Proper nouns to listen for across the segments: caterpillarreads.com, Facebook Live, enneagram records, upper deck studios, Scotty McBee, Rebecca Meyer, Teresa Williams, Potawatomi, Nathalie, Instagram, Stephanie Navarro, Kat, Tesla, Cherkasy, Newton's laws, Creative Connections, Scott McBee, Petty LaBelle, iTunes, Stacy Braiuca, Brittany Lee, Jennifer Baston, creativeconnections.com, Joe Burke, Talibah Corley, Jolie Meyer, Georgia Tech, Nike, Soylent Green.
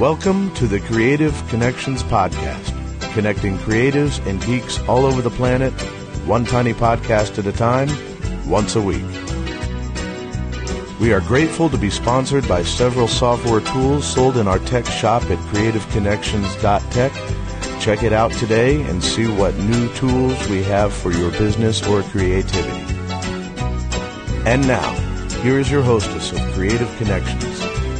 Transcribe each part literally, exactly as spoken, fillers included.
Welcome to the Creative Connections Podcast, connecting creatives and geeks all over the planet, one tiny podcast at a time, once a week. We are grateful to be sponsored by several software tools sold in our tech shop at creative connections dot tech. Check it out today and see what new tools we have for your business or creativity. And now, here is your hostess of Creative Connections,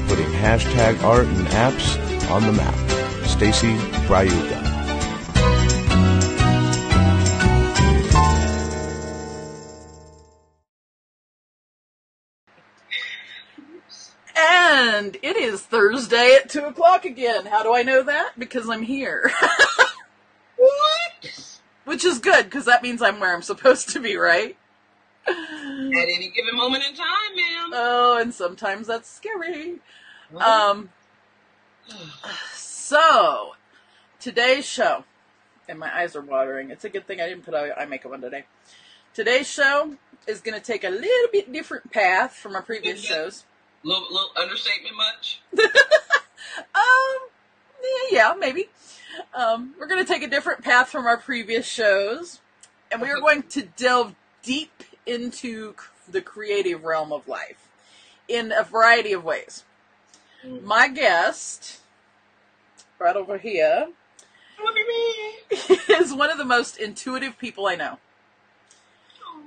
putting hashtag art and apps on the map, Stacy Braiuca. And it is Thursday at two o'clock again. How do I know that? Because I'm here. What? Which is good, because that means I'm where I'm supposed to be, right? At any given moment in time, ma'am. Oh, and sometimes that's scary. What? Um. So, today's show, and my eyes are watering. It's a good thing I didn't put eye makeup on today. Today's show is going to take a little bit different path from our previous shows. Little, little understatement much? um, yeah, maybe. Um, we're going to take a different path from our previous shows, and we are going to delve deep into the creative realm of life in a variety of ways. Mm. My guest, right over here, is one of the most intuitive people I know. Oh.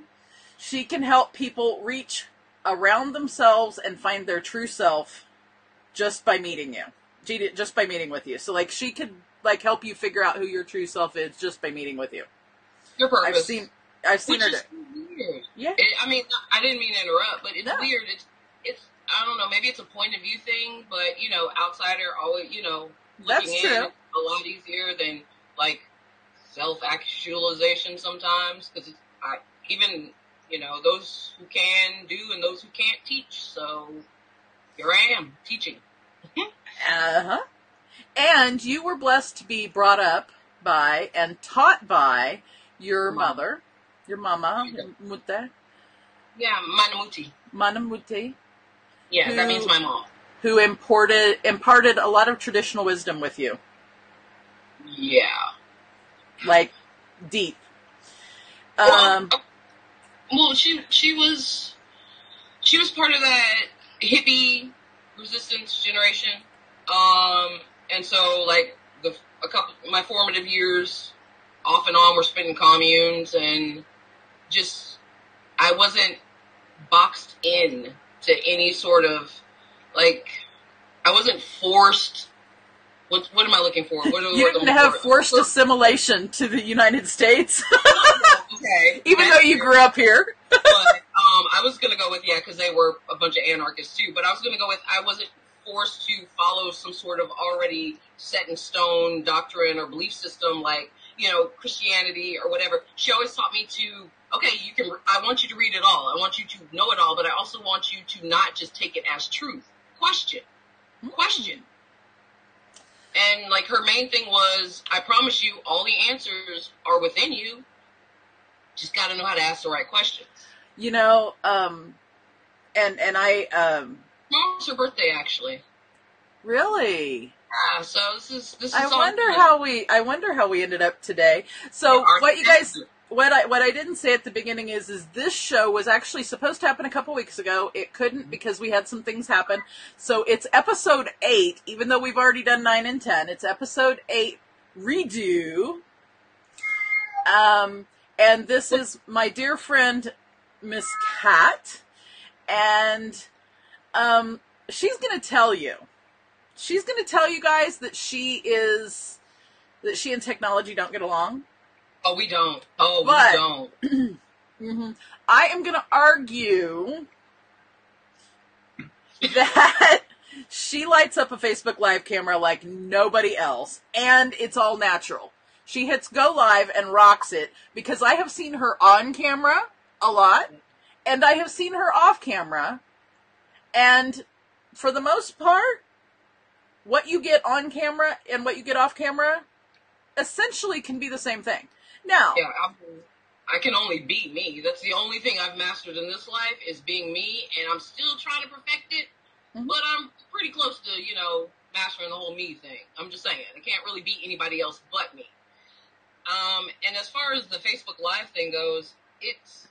She can help people reach around themselves and find their true self just by meeting you, just by meeting with you. So, like, she could, like, help you figure out who your true self is just by meeting with you. Your purpose. I've seen, I've seen Which her do weird. Yeah. It, I mean, I didn't mean to interrupt, but it's no. weird. It's, it's, I don't know, maybe it's a point of view thing, but, you know, outsider always, you know, looking That's true. in, it's a lot easier than, like, self-actualization sometimes, because it's, I, even... You know, those who can do and those who can't teach. So here I am, teaching. Uh-huh. And you were blessed to be brought up by and taught by your mama. mother, your mama, Mutta. Yeah, Manamuti. Manamuti. Yeah, who, that means my mom. Who imported, imparted a lot of traditional wisdom with you. Yeah. Like, deep. Well, um... Okay. Well, she she was she was part of that hippie resistance generation, um, and so like the a couple my formative years off and on were spent in communes, and just I wasn't boxed in to any sort of like I wasn't forced. What what am I looking for? What are, you didn't have for? forced assimilation to the United States. Okay. Even though you grew up here. But um, I was going to go with, yeah, because they were a bunch of anarchists too, but I was going to go with I wasn't forced to follow some sort of already set in stone doctrine or belief system like, you know, Christianity or whatever. She always taught me to, okay, you can. I want you to read it all. I want you to know it all, but I also want you to not just take it as truth. Question. Question. And, like, her main thing was, I promise you, all the answers are within you. Just got to know how to ask the right questions. You know, um, and, and I, um. It's her birthday, actually. Really? Yeah, so this is, this is I all wonder fun. how we, I wonder how we ended up today. So yeah, what you guys, what I, what I didn't say at the beginning is, is this show was actually supposed to happen a couple weeks ago. It couldn't mm-hmm. because we had some things happen. So it's episode eight, even though we've already done nine and ten, it's episode eight redo. Um, And this is my dear friend, Miss Kat, and um, she's going to tell you. She's going to tell you guys that she is, that she and technology don't get along. Oh, we don't. Oh, but, we don't. mm-hmm, I am going to argue that she lights up a Facebook Live camera like nobody else, and it's all natural. She hits go live and rocks it because I have seen her on camera a lot and I have seen her off camera. And for the most part, what you get on camera and what you get off camera essentially can be the same thing. Now, yeah, I'm, I can only be me. That's the only thing I've mastered in this life is being me, and I'm still trying to perfect it, mm-hmm. but I'm pretty close to, you know, mastering the whole me thing. I'm just saying, I can't really beat anybody else but me. Um, and as far as the Facebook Live thing goes, it's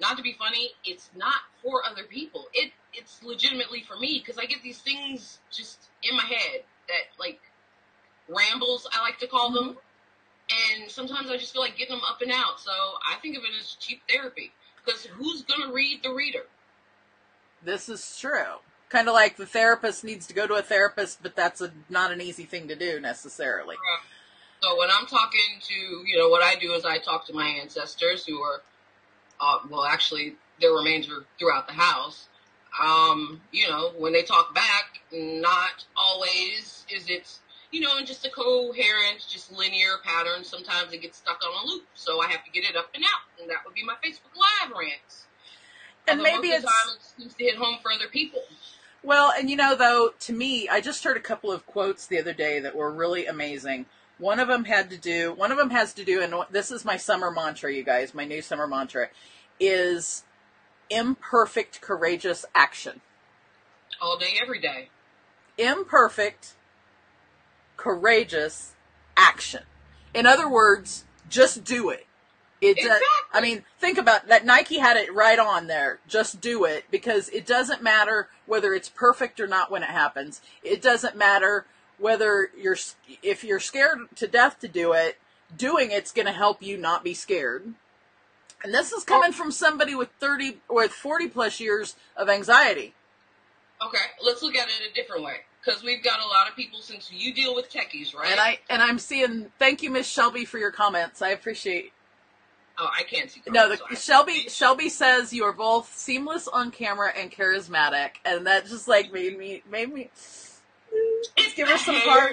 not to be funny. It's not for other people. It it's legitimately for me, because I get these things just in my head that, like, rambles, I like to call them. And sometimes I just feel like getting them up and out. So I think of it as cheap therapy, because who's going to read the reader? This is true. Kind of like the therapist needs to go to a therapist, but that's a, not an easy thing to do necessarily. Right. So when I'm talking to, you know, what I do is I talk to my ancestors who are, uh, well, actually, their remains are throughout the house. Um, you know, when they talk back, not always is it, you know, just a coherent, just linear pattern. Sometimes it gets stuck on a loop, so I have to get it up and out, and that would be my Facebook Live rants. And although maybe it's, it seems to hit home for other people. Well, and you know, though, to me, I just heard a couple of quotes the other day that were really amazing. One of them had to do, one of them has to do, and this is my summer mantra, you guys, my new summer mantra, is imperfect, courageous action. All day, every day. Imperfect, courageous action. In other words, just do it. It exactly. does, I mean, think about that. Nike had it right on there. Just do it, because it doesn't matter whether it's perfect or not when it happens. It doesn't matter whether you're, if you're scared to death to do it, doing it's going to help you not be scared. And this is coming from somebody with thirty or with forty plus years of anxiety. Okay, let's look at it a different way, because we've got a lot of people, since you deal with techies, right? And I and I'm seeing. Thank you, Miss Shelby, for your comments. I appreciate. Oh, I can't see. No, the, so Shelby Shelby says you are both seamless on camera and charismatic, and that just like made me made me. Let's give her some heart.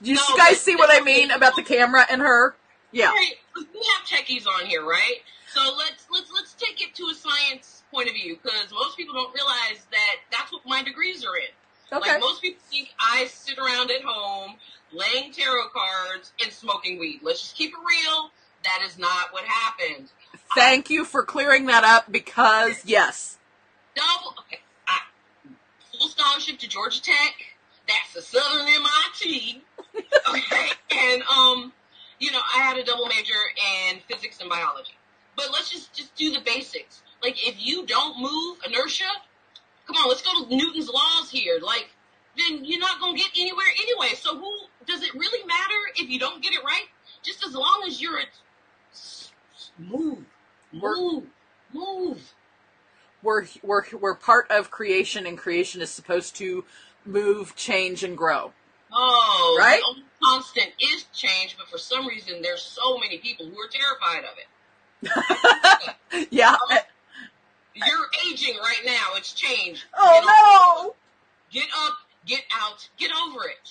Do you no, guys see what I mean about the camera and her? Yeah. Right. We have techies on here, right? So let's let's let's take it to a science point of view, because most people don't realize that that's what my degrees are in. Okay. Like, most people think I sit around at home laying tarot cards and smoking weed. Let's just keep it real. That is not what happened. Thank I, you for clearing that up, because yes. Double okay. I, full scholarship to Georgia Tech. That's a Southern M I T. Okay. And, um, you know, I had a double major in physics and biology. But let's just, just do the basics. Like, if you don't move inertia, come on, let's go to Newton's laws here. Like, then you're not going to get anywhere anyway. So who does it really matter if you don't get it right? Just as long as you're a... Move. Move. Move. We're, we're, we're part of creation, and creation is supposed to move, change, and grow. Oh, right? The only constant is change, but for some reason there's so many people who are terrified of it. Yeah. Um, I, you're I, aging right now. It's change. Oh, get no. Up, get up, get out, get over it.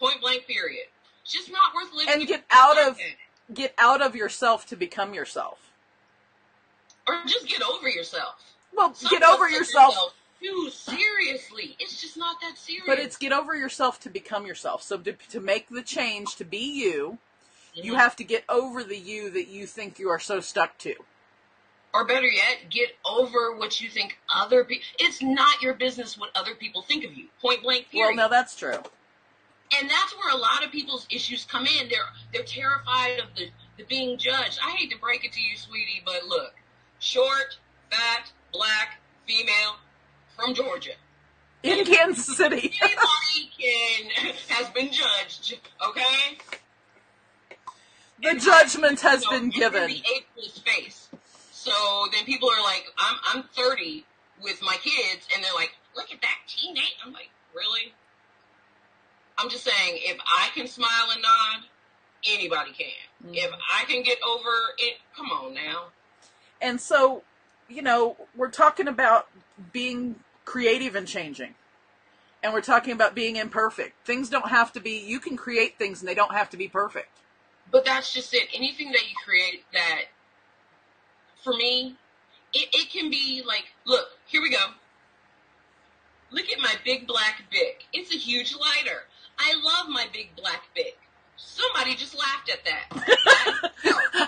Point blank period. It's just not worth living. And get out of it. Get out of yourself to become yourself. Or just get over yourself. Well, some get over yourself. yourself Dude, seriously, it's just not that serious. But it's get over yourself to become yourself. So to, to make the change, to be you, mm-hmm. you have to get over the you that you think you are so stuck to. Or better yet, get over what you think other people... It's not your business what other people think of you. Point blank, period. Well, no, that's true. And that's where a lot of people's issues come in. They're they're terrified of the, the being judged. I hate to break it to you, sweetie, but look. Short, fat, black, female... From Georgia. In Kansas City. Anybody can, has been judged, okay? The and judgment I, has you know, been given. The April's face. So then people are like, I'm, I'm thirty with my kids, and they're like, look at that teenage. I'm like, really? I'm just saying, if I can smile and nod, anybody can. Mm. If I can get over it, come on now. And so, you know, we're talking about being creative and changing, and we're talking about being imperfect. Things don't have to be, you can create things and they don't have to be perfect. But that's just it. Anything that you create that, for me, it, it can be like, look, here we go. Look at my big black Bic. It's a huge lighter. I love my big black Bic. Somebody just laughed at that.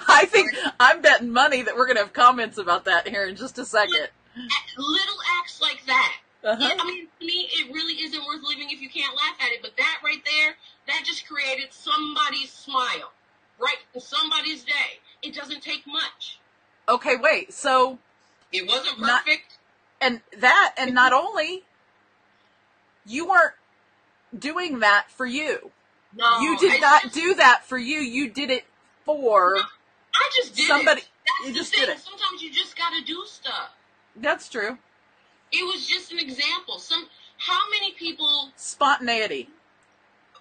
I think, I'm betting money that we're going to have comments about that here in just a second. Little that. Uh-huh. It, I mean, to me, it really isn't worth living if you can't laugh at it. But that right there, that just created somebody's smile, right? Somebody's day. It doesn't take much. Okay, wait. So it wasn't perfect. Not, and that, and not only, you weren't doing that for you. No, you did I not just, do that for you. You did it for no, I just did somebody. It. That's you the just thing. Did it. Sometimes you just got to do stuff. That's true. It was just an example. Some, how many people... Spontaneity.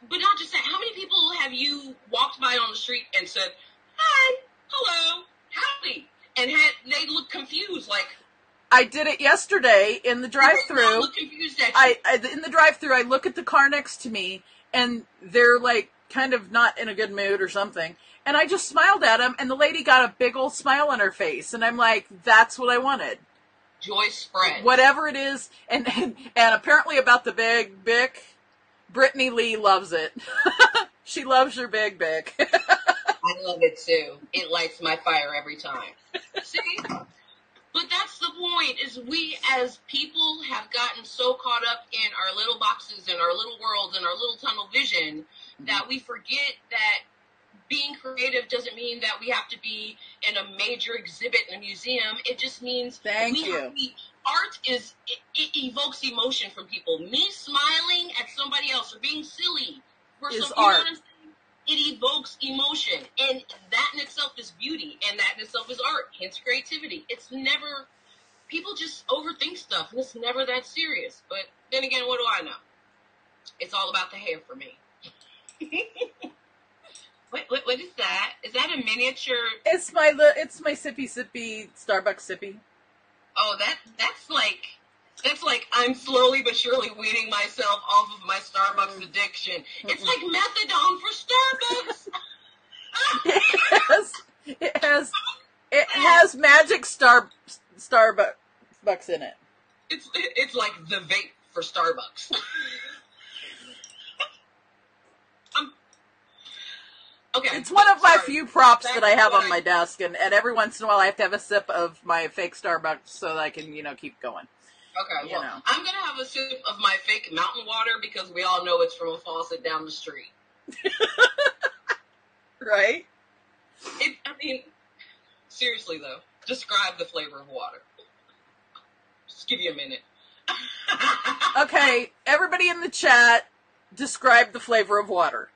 But not just that. How many people have you walked by on the street and said, hi, hello, howdy, and had they look confused, like... I did it yesterday in the drive-thru. They look confused at you. I, I, in the drive-thru, I look at the car next to me, and they're, like, kind of not in a good mood or something, and I just smiled at them, and the lady got a big old smile on her face, and I'm like, that's what I wanted. Joy spread. Whatever it is, and, and and apparently about the big bic, Brittany Lee loves it. She loves your big bic. I love it too. It lights my fire every time. See? But that's the point, is we as people have gotten so caught up in our little boxes and our little worlds and our little tunnel vision that we forget that being creative doesn't mean that we have to be in a major exhibit in a museum. It just means Thank we you. Have to be, art is, it, it evokes emotion from people. Me smiling at somebody else or being silly for is some, art. You know what I'm saying? It evokes emotion, and that in itself is beauty, and that in itself is art, hence creativity. It's never, people just overthink stuff, and it's never that serious. But then again, what do I know? It's all about the hair for me. What, what what is that? Is that a miniature? It's my it's my sippy sippy Starbucks sippy. Oh, that that's like that's like I'm slowly but surely weaning myself off of my Starbucks addiction. It's like methadone for Starbucks. it has it has it has magic star Starbucks in it. It's it's like the vape for Starbucks. Okay. It's one of my Sorry. few props That's that I have on I... my desk, and, and every once in a while I have to have a sip of my fake Starbucks so that I can, you know, keep going. Okay, you well, know. I'm going to have a sip of my fake mountain water because we all know it's from a faucet down the street. Right? It, I mean, seriously, though, describe the flavor of water. Just give you a minute. Okay, everybody in the chat, describe the flavor of water.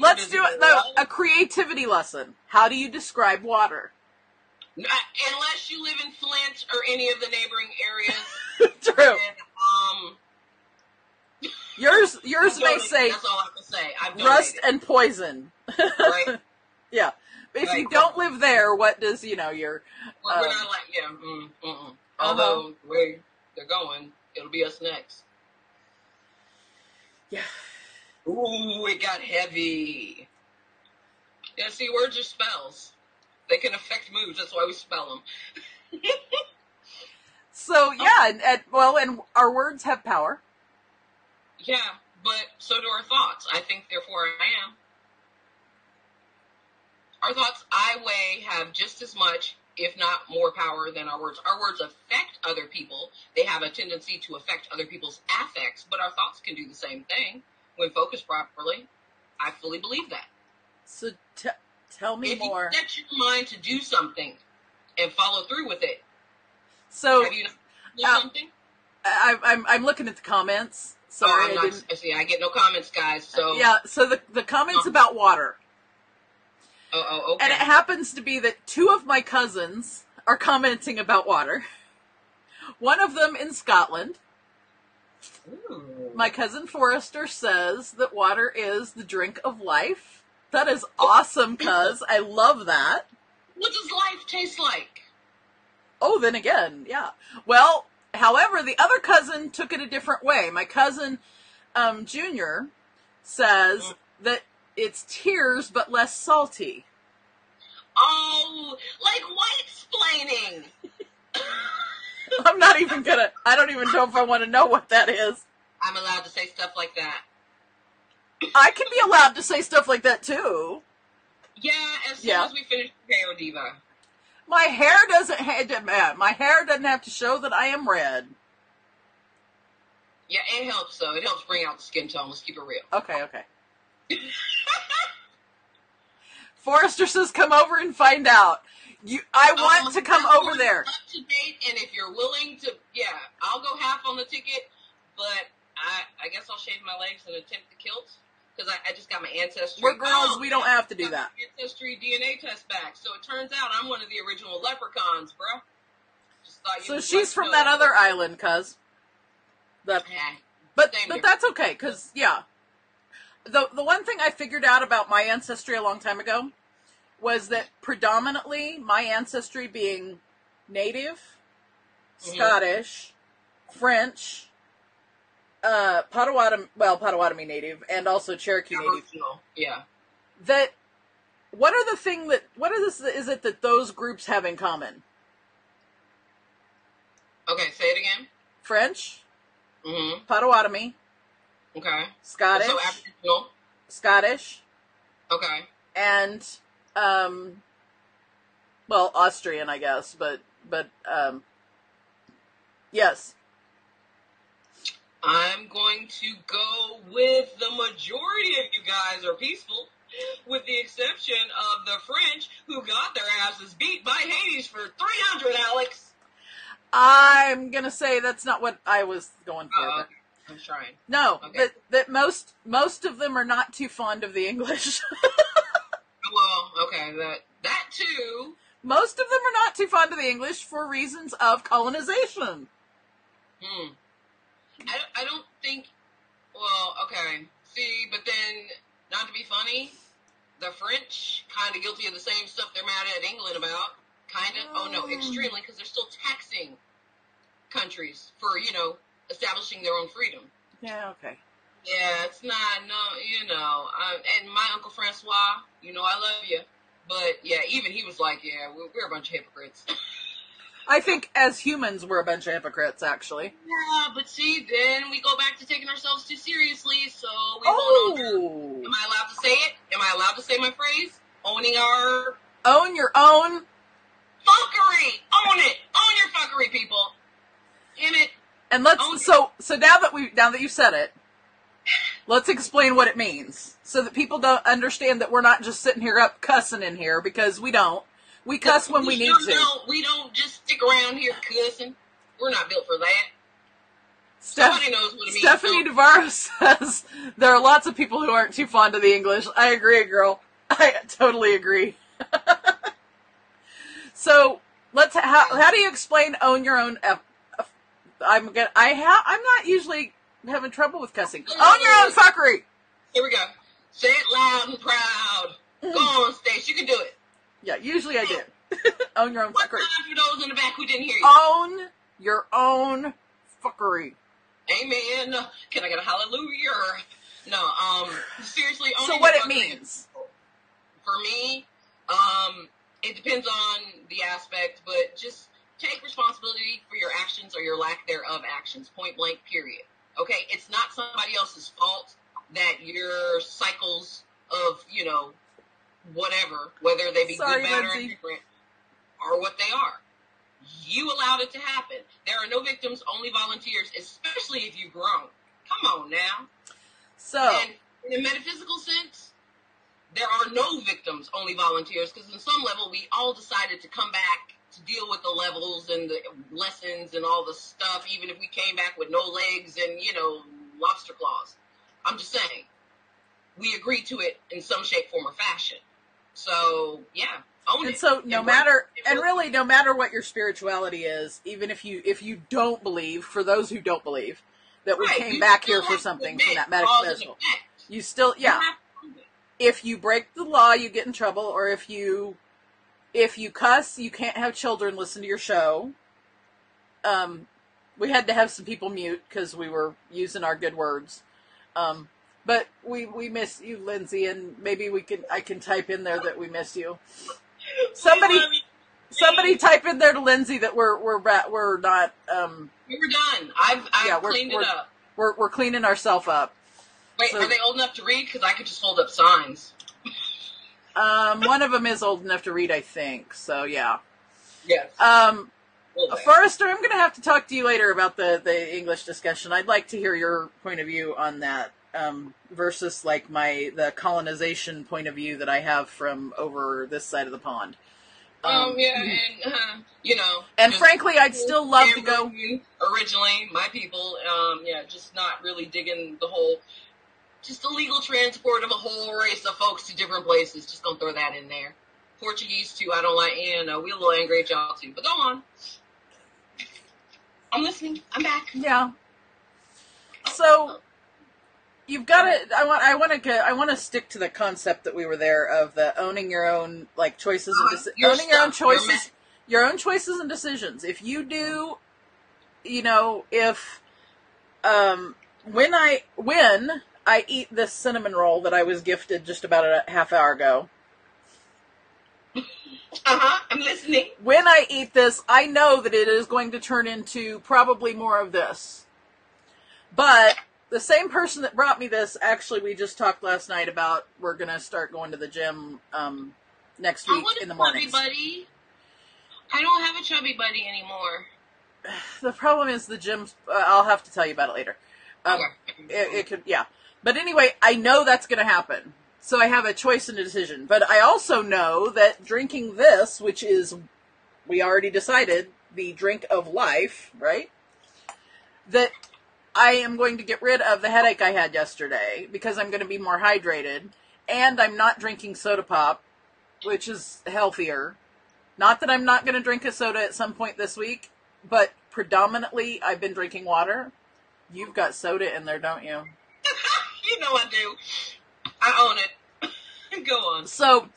Let's do a, well. a creativity lesson. How do you describe water? Not, unless you live in Flint or any of the neighboring areas. True. And, um, yours yours may say, that's all I have to say. I'm rust and poison. Right? Yeah. If right. you don't live there, what does, you know, your... Well, um, we're not like, yeah, mm, mm-mm. Although uh-huh. where they're going, it'll be us next. Yeah. Ooh, it got heavy. Yeah, see, words are spells. They can affect moods. That's why we spell them. So, yeah, um, and, and, well, and our words have power. Yeah, but so do our thoughts. I think, therefore, I am. Our thoughts, I weigh, have just as much, if not more power than our words. Our words affect other people. They have a tendency to affect other people's affects, but our thoughts can do the same thing. When focused properly, I fully believe that. So t tell me if more. If you set your mind to do something and follow through with it, so have you not done uh, something? I, I'm I'm looking at the comments. Sorry, oh, I didn't. See, I get no comments, guys. So yeah, so the the comments um, about water. Oh, oh, okay. And it happens to be that two of my cousins are commenting about water. One of them in Scotland. Ooh. My cousin Forrester says that water is the drink of life. That is awesome, cuz. I love that. What does life taste like? Oh, then again, yeah. Well, however, the other cousin took it a different way. My cousin um, Junior says mm. that it's tears but less salty. Oh, like white-splaining. I'm not even gonna, I don't even know if I want to know what that is. I'm allowed to say stuff like that. I can be allowed to say stuff like that too. Yeah, as soon yeah. as we finish K O Diva. My hair doesn't, my hair doesn't have to show that I am red. Yeah, it helps, though. It helps bring out the skin tone. Let's keep it real. Okay, okay. Forrester says, come over and find out. You, I want um, to come I'm over there. Up to date, and if you're willing to, yeah, I'll go half on the ticket, but I, I guess I'll shave my legs and attempt the kilts, because I, I just got my ancestry. We're girls. Oh, we don't have to do that. Ancestry D N A test back. So it turns out I'm one of the original leprechauns, bro. Just thought you so she's from that other island, cuz. But, but that's okay, because, yeah. The, the one thing I figured out about my ancestry a long time ago was that predominantly my ancestry being native, mm-hmm. Scottish, French, Uh, Potawatomi, well, Potawatomi native, and also Cherokee native. Yeah. That, what are the thing that, what is this, is it that those groups have in common? Okay, say it again. French. Mm-hmm. Potawatomi. Okay. Scottish. So Aboriginal. Scottish. Okay. And, um, well, Austrian, I guess, but, but, um, yes. I'm going to go with the majority of you guys are peaceful, with the exception of the French, who got their asses beat by Hades for three hundred, Alex. I'm going to say that's not what I was going for. Oh, okay. I'm trying. No, okay. that, that most most of them are not too fond of the English. Well, okay, that, that too. Most of them are not too fond of the English for reasons of colonization. Hmm. I don't, I don't think, well, okay, see, but then, not to be funny, the French, kind of guilty of the same stuff they're mad at England about, kind of, oh. oh no, extremely, because they're still taxing countries for, you know, establishing their own freedom. Yeah, okay. Yeah, it's not, no, you know, I, and my Uncle Francois, you know I love you, but yeah, even he was like, yeah, we're, we're a bunch of hypocrites. I think as humans, we're a bunch of hypocrites, actually. Yeah, but see, then we go back to taking ourselves too seriously, so we oh. hold on. Am I allowed to say it? Am I allowed to say my phrase? Owning our... Own your own... Fuckery! Own it! Own your fuckery, people! In it. And let's... Own so it. so now that we now that you've said it, let's explain what it means, so that people don't understand that we're not just sitting here up cussing in here, because we don't. We cuss when we, we need to. Don't, we don't just stick around here cussing. We're not built for that. Steph Somebody knows what it Stephanie means. Stephanie Navarro says, there are lots of people who aren't too fond of the English. I agree, girl. I totally agree. So, let's. How, how do you explain own your own... F F I'm gonna, I ha I'm not usually having trouble with cussing. Own your own fuckery! Here we go. Say it loud and proud. Mm. Go on, Stace. You can do it. Yeah, usually I do. Own your own fuckery. For those in the back who didn't hear you. Own your own fuckery. Amen. Can I get a hallelujah? No, um, seriously. Own so what it means? For me, um, it depends on the aspect, but just take responsibility for your actions or your lack thereof actions, point blank, period. Okay? It's not somebody else's fault that your cycles of, you know, whatever, whether they be Sorry, good, bad, Lindsay. or different, are what they are. You allowed it to happen. There are no victims, only volunteers, especially if you've grown. Come on now. So, and in a metaphysical sense, there are no victims, only volunteers, because on some level, we all decided to come back to deal with the levels and the lessons and all the stuff, even if we came back with no legs and, you know, lobster claws. I'm just saying, we agreed to it in some shape, form, or fashion. So, yeah, own it. And so no matter, and really no matter what your spirituality is, even if you if you don't believe, for those who don't believe, that we came back here for something from that metaphysical, you still, yeah. If you break the law, you get in trouble, or if you if you cuss, you can't have children listen to your show. Um, we had to have some people mute because we were using our good words. Um, But we, we miss you, Lindsay, and maybe we can I can type in there that we miss you. Somebody somebody type in there to Lindsay that we're we're we're not um We're done. I've I've yeah, we're, cleaned we're, it up. We're we're cleaning ourselves up. Wait, so, are they old enough to read? Because I could just hold up signs. Um, one of them is old enough to read, I think. So yeah. Yes. Um, Uh, Forrester, I'm going to have to talk to you later about the, the English discussion. I'd like to hear your point of view on that um, versus like my the colonization point of view that I have from over this side of the pond. Um, um yeah, and uh, you know, and frankly, I'd still love to go. Originally, my people, um, yeah, just not really digging the whole, just illegal transport of a whole race of folks to different places. Just gonna throw that in there. Portuguese too, I don't like, and uh, we're a little angry at y'all too. But go on. I'm listening. I'm back. Yeah. So you've got to. I want. I want to. I want to stick to the concept that we were there of the owning your own like choices and deci- owning your own choices, your own choices and decisions. If you do, you know, if um, when I when I eat this cinnamon roll that I was gifted just about a half hour ago. Uh-huh, I'm listening. When I eat this, I know that it is going to turn into probably more of this. But the same person that brought me this, actually, we just talked last night about we're going to start going to the gym um, next week in the morning. I want a chubby buddy. I don't have a chubby buddy anymore. The problem is the gym, uh, I'll have to tell you about it later. Um, okay. it, it could, yeah. But anyway, I know that's going to happen. So I have a choice and a decision. But I also know that drinking this, which is, we already decided, the drink of life, right? That I am going to get rid of the headache I had yesterday because I'm going to be more hydrated. And I'm not drinking soda pop, which is healthier. Not that I'm not going to drink a soda at some point this week, but predominantly I've been drinking water. You've got soda in there, don't you? You know I do. I own it. Go on. So,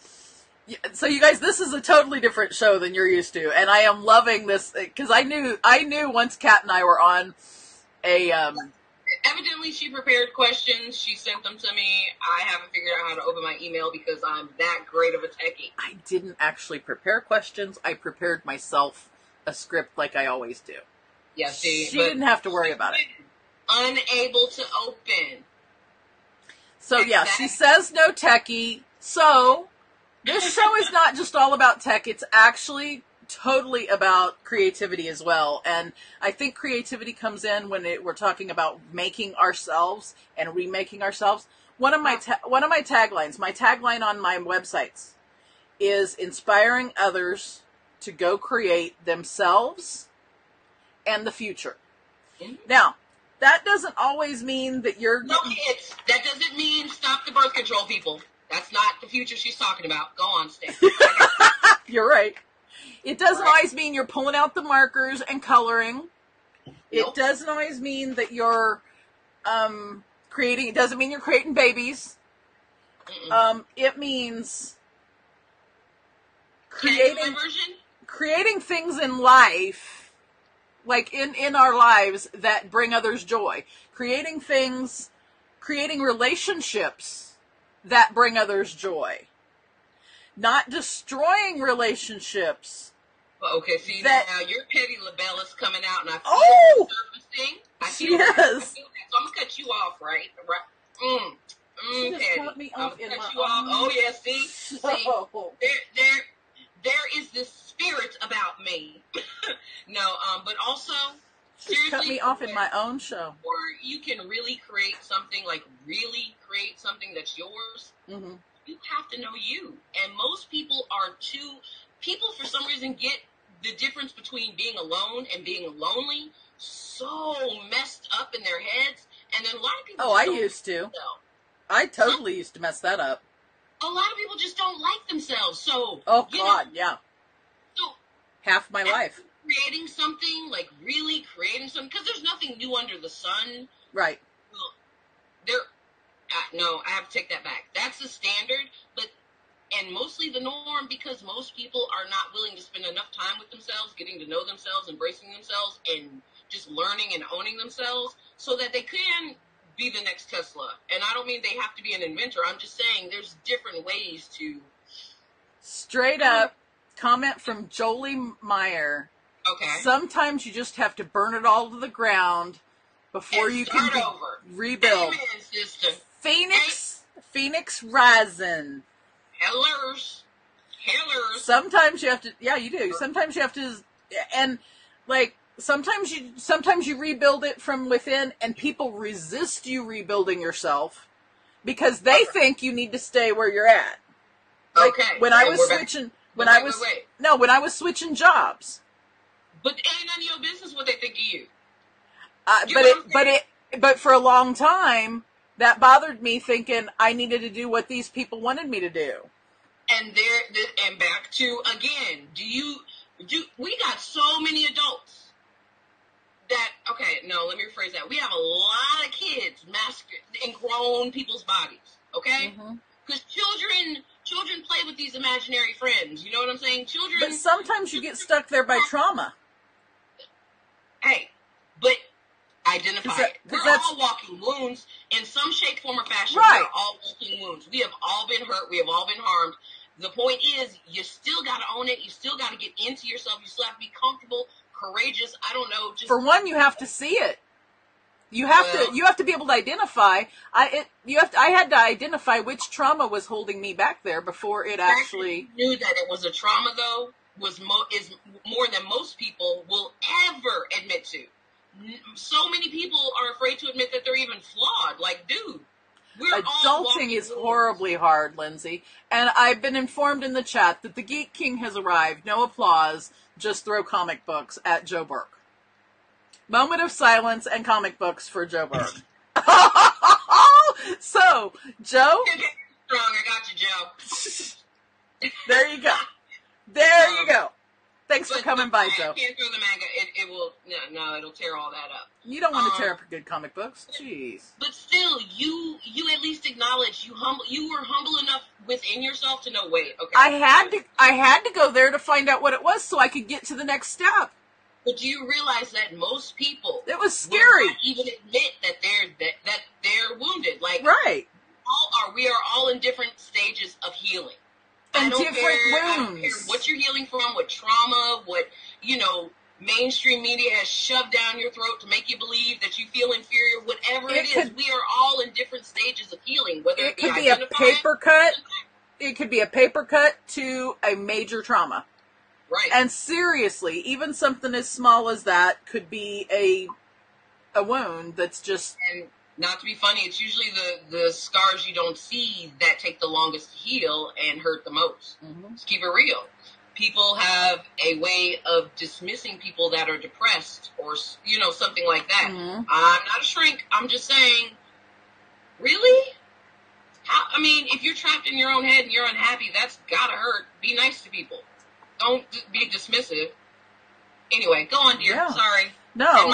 so you guys, this is a totally different show than you're used to, and I am loving this because I knew I knew once Kat and I were on a. Um, Evidently, she prepared questions. She sent them to me. I haven't figured out how to open my email because I'm that great of a techie. I didn't actually prepare questions. I prepared myself a script like I always do. Yeah, see, she didn't have to worry about it. Unable to open. So, yeah, she says no techie. So, this show is not just all about tech. It's actually totally about creativity as well. And I think creativity comes in when it, we're talking about making ourselves and remaking ourselves. One of my ta- one of my taglines, my tagline on my websites is inspiring others to go create themselves and the future. Now, that doesn't always mean that you're... No, it's, that doesn't mean stop the birth control people. That's not the future she's talking about. Go on, Stacy. You're right. It doesn't right. always mean you're pulling out the markers and coloring. Nope. It doesn't always mean that you're um, creating... It doesn't mean you're creating babies. Um, it means creating, creating things in life... Like in, in our lives that bring others joy. Creating things, creating relationships that bring others joy. Not destroying relationships. Well, okay, see that, now your Petty LaBelle is coming out and I feel oh, the surfacing. I feel that. I feel that. So I'm going to cut you off, right? right. Mm. Mm, Petty. She just cut me off in my cut you off. Oh, yeah, see? see oh. There, there. There is this spirit about me. no, um, but also, She's seriously. Cut me off in my own show. Or you can really create something, like really create something that's yours. Mm-hmm. You have to know you. And most people are too, people for some reason get the difference between being alone and being lonely so messed up in their heads. And then a lot of people. Oh, I used to. Know. I totally so, used to mess that up. A lot of people just don't like themselves, so... Oh, God, know, yeah. So half my life. Creating something, like really creating something, because there's nothing new under the sun. Right. Well, there... Uh, no, I have to take that back. That's the standard, but... And mostly the norm, because most people are not willing to spend enough time with themselves, getting to know themselves, embracing themselves, and just learning and owning themselves, so that they can... be the next Tesla. And I don't mean they have to be an inventor. I'm just saying there's different ways to... Straight up, comment from Jolie Meyer. Okay. Sometimes you just have to burn it all to the ground before and you can be- over. rebuild. Amen, sister. Phoenix, hey. Phoenix rising. Hellers. Hellers. Sometimes you have to... Yeah, you do. Sometimes you have to... And Like sometimes you sometimes you rebuild it from within, and people resist you rebuilding yourself because they okay. think you need to stay where you're at. Like okay. When I was switching, when I was no, when I was switching jobs. But it ain't none of your business what they think of you. Uh, you but it, but it, but for a long time, that bothered me, thinking I needed to do what these people wanted me to do. And there, and back to again. Do you do? We got so many adults that okay. No, let me rephrase that. We have a lot of kids masked in grown people's bodies. Okay, because mm-hmm. children. Children play with these imaginary friends. You know what I'm saying? Children. But sometimes you get stuck there by trauma. Hey, but identify that, it. We're all walking wounds in some shape, form, or fashion. Right. We're all walking wounds. We have all been hurt. We have all been harmed. The point is, you still got to own it. You still got to get into yourself. You still have to be comfortable, courageous. I don't know. Just for one, you have to see it. You have well, to you have to be able to identify. I it, you have to, I had to identify which trauma was holding me back there before it actually knew that it was a trauma. Though was mo is more than most people will ever admit to. So many people are afraid to admit that they're even flawed. Like, dude, we're adulting is horribly hard, Lindsay. And I've been informed in the chat that the Geek King has arrived. No applause. Just throw comic books at Joe Burke. Moment of silence and comic books for Joe Burke. So, Joe. Strong, I got you, Joe. There you go. There um, you go. Thanks for coming by, Joe. I can't throw the manga. It, it will, no, no, it'll tear all that up. You don't want um, to tear up good comic books. Jeez. But still, you you at least acknowledge, you humble, you were humble enough within yourself to know, wait, okay. I had to, I had to go there to find out what it was so I could get to the next step. But do you realize that most people it was scary not even admit that they're that, that they're wounded? Like right, all are we are all in different stages of healing. And I don't different care, wounds. I don't care what you're healing from, what trauma, what you know, mainstream media has shoved down your throat to make you believe that you feel inferior. Whatever it, it could, is, we are all in different stages of healing. Whether it, it could be a paper cut, it could be a paper cut to a major trauma. Right. And seriously, even something as small as that could be a a wound that's just... And not to be funny, it's usually the, the scars you don't see that take the longest to heal and hurt the most. Mm-hmm. Let's keep it real. People have a way of dismissing people that are depressed or, you know, something like that. Mm-hmm. I'm not a shrink. I'm just saying, really? How? I mean, if you're trapped in your own head and you're unhappy, that's gotta hurt. Be nice to people. Don't be dismissive. Anyway, go on, dear. Yeah. Sorry. No,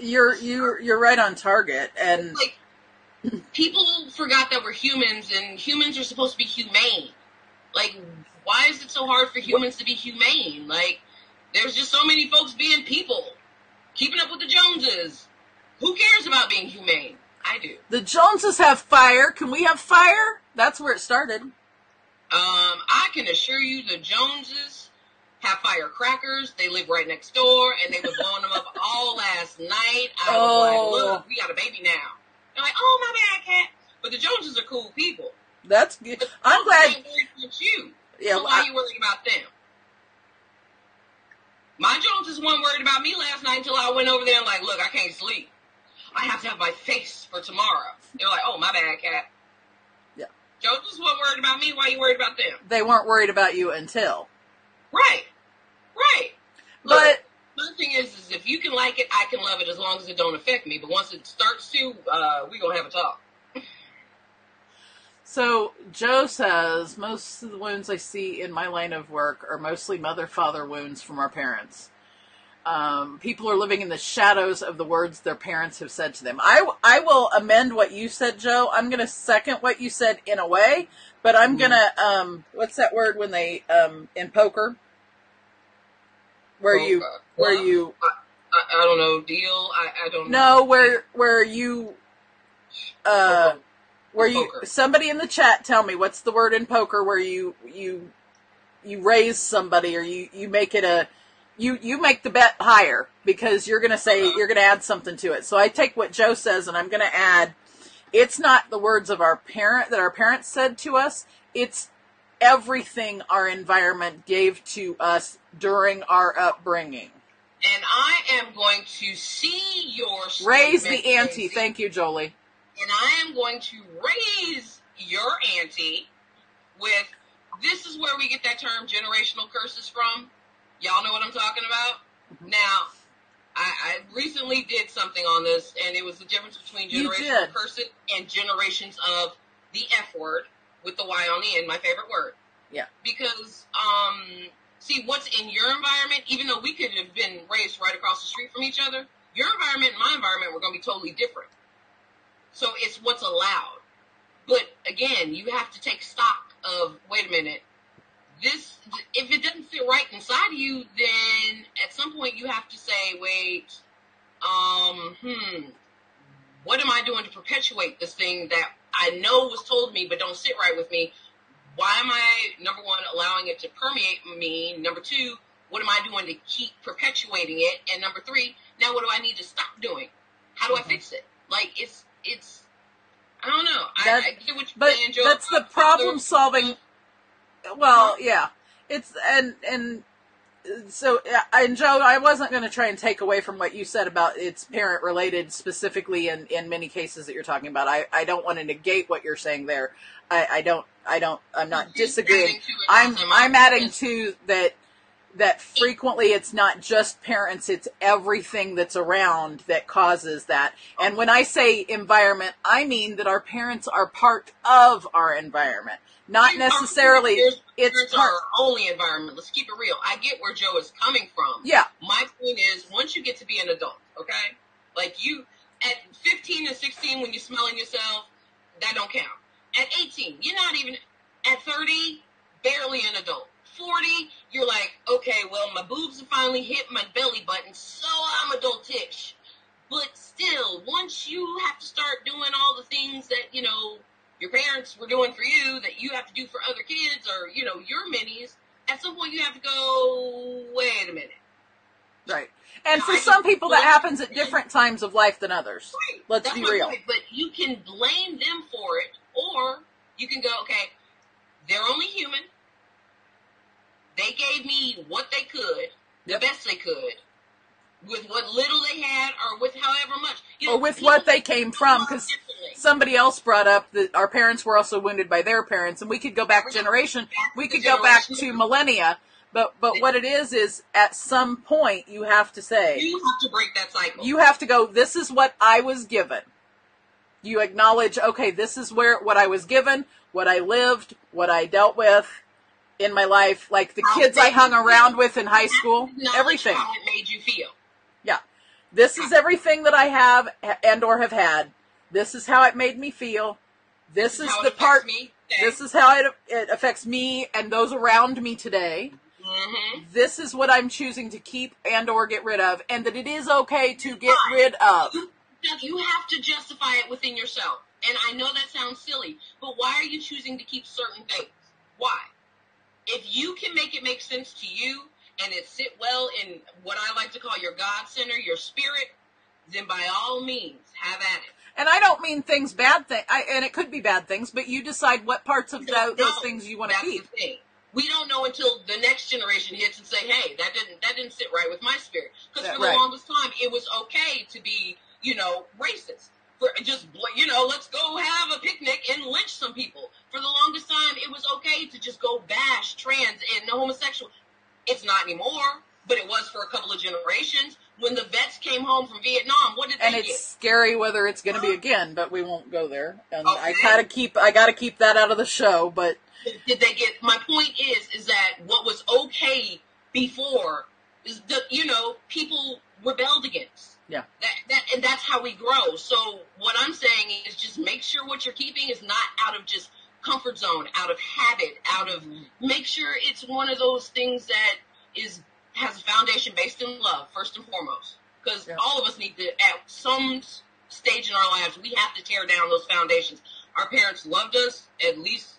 you're you're you're right on target. And like, people forgot that we're humans, and humans are supposed to be humane. Like, why is it so hard for humans to be humane? Like, there's just so many folks being people, keeping up with the Joneses. Who cares about being humane? I do. The Joneses have fire. Can we have fire? That's where it started. Um, I can assure you the Joneses have firecrackers. They live right next door, and they were blowing them up all last night. I was oh. like, look, we got a baby now. They're like, oh, my bad, Kat. But the Joneses are cool people. That's good. I'm glad. Ain't worried about you. Yeah, so well, why I... are you worried about them? My Joneses weren't worried about me last night until I went over there and like, look, I can't sleep. I have to have my face for tomorrow. They're like, oh, my bad, Kat. Josephs weren't worried about me. Why are you worried about them? They weren't worried about you until. Right. Right. But. The thing is, is if you can like it, I can love it as long as it don't affect me. But once it starts to, uh, we're going to have a talk. So, Joe says, most of the wounds I see in my line of work are mostly mother-father wounds from our parents. Um, people are living in the shadows of the words their parents have said to them. I, I will amend what you said, Joe. I'm going to second what you said in a way, but I'm going to, um, what's that word when they, um, in poker? Where oh, you, where well, you. I, I don't know, deal? I, I don't know. No, where, where you, uh, where you, poker. Somebody in the chat tell me what's the word in poker where you, you, you raise somebody or you, you make it a. You, you make the bet higher because you're going to say, you're going to add something to it. So I take what Joe says and I'm going to add, it's not the words of our parent that our parents said to us. It's everything our environment gave to us during our upbringing. And I am going to see your raise the ante. Stacy. Thank you, Jolie. And I am going to raise your ante with, this is where we get that term generational curses from. Y'all know what I'm talking about? Mm-hmm. Now, I, I recently did something on this, and it was the difference between generational curses and generations of the F word with the Y on the end, my favorite word. Yeah. Because, um, see, what's in your environment, even though we could have been raised right across the street from each other, your environment and my environment were going to be totally different. So it's what's allowed. But again, you have to take stock of, wait a minute, this, if it doesn't fit right inside of you, then at some point you have to say, wait, um, hmm, what am I doing to perpetuate this thing that I know was told me but don't sit right with me? Why am I, number one, allowing it to permeate me? Number two, what am I doing to keep perpetuating it? And number three, now what do I need to stop doing? How do mm-hmm. I fix it? Like, it's, it's, I don't know. That's, I, I get what you're but saying, Joe. That's the problem solving. Well, yeah, it's, and, and so, and Joe, I wasn't going to try and take away from what you said about it's parent related specifically in, in many cases that you're talking about. I, I don't want to negate what you're saying there. I, I don't, I don't, I'm not disagreeing. I'm, I'm adding to that, that frequently it's not just parents, it's everything that's around that causes that. And when I say environment, I mean that our parents are part of our environment. Not necessarily, it's our only environment. Let's keep it real. I get where Joe is coming from. Yeah. My point is, once you get to be an adult, okay? Like you, at fifteen and sixteen, when you're smelling yourself, that don't count. At eighteen, you're not even, at thirty, barely an adult. forty, you're like, okay, well, my boobs have finally hit my belly button, so I'm adultish. But still, once you have to start doing all the things that, you know, your parents were doing for you that you have to do for other kids or, you know, your minis, at some point you have to go, wait a minute. Right. And now, for I some people that happens at different times of life than others. Right. Let's That's be real. Point. But you can blame them for it, or you can go, okay, they're only human. They gave me what they could, yep. the best they could, with what little they had or with however much. You know, or with what they came from, because somebody else brought up that our parents were also wounded by their parents, and we could go back generation. We could go back to millennia. But but what it is is at some point you have to say. You have to break that cycle. You have to go, this is what I was given. You acknowledge, okay, this is where what I was given, what I lived, what I dealt with in my life, like the kids I hung around with in high school, everything. How it made you feel. Yeah. This is everything that I have and or have had. This is how it made me feel. This, this is, is the part. Me this is how it, it affects me and those around me today. Mm-hmm. This is what I'm choosing to keep and or get rid of, and that it is okay to get but rid of. You, you have to justify it within yourself. And I know that sounds silly, but why are you choosing to keep certain things? Why? If you can make it make sense to you and it sit well in what I like to call your God center, your spirit, then by all means, have at it. And I don't mean things bad things, and it could be bad things, but you decide what parts of those, those things you want to keep. That's the thing. We don't know until the next generation hits and say, hey, that didn't that didn't sit right with my spirit. Because for the right. longest time, it was okay to be, you know, racist. For just, you know, let's go have a picnic and lynch some people. For the longest time, it was okay to just go bash trans and no homosexual. It's not anymore, but it was for a couple of generations. When the vets came home from Vietnam, what did they get? And it's scary whether it's going to be again, but we won't go there. And okay. I gotta keep, I gotta keep that out of the show. But did they get? My point is, is that what was okay before is the, you know, people rebelled against. Yeah. That that and that's how we grow. So what I'm saying is, just make sure what you're keeping is not out of just comfort zone, out of habit, out of make sure it's one of those things that is. Has a foundation based in love, first and foremost, because yeah. all of us need to, at some stage in our lives, we have to tear down those foundations. Our parents loved us, at least,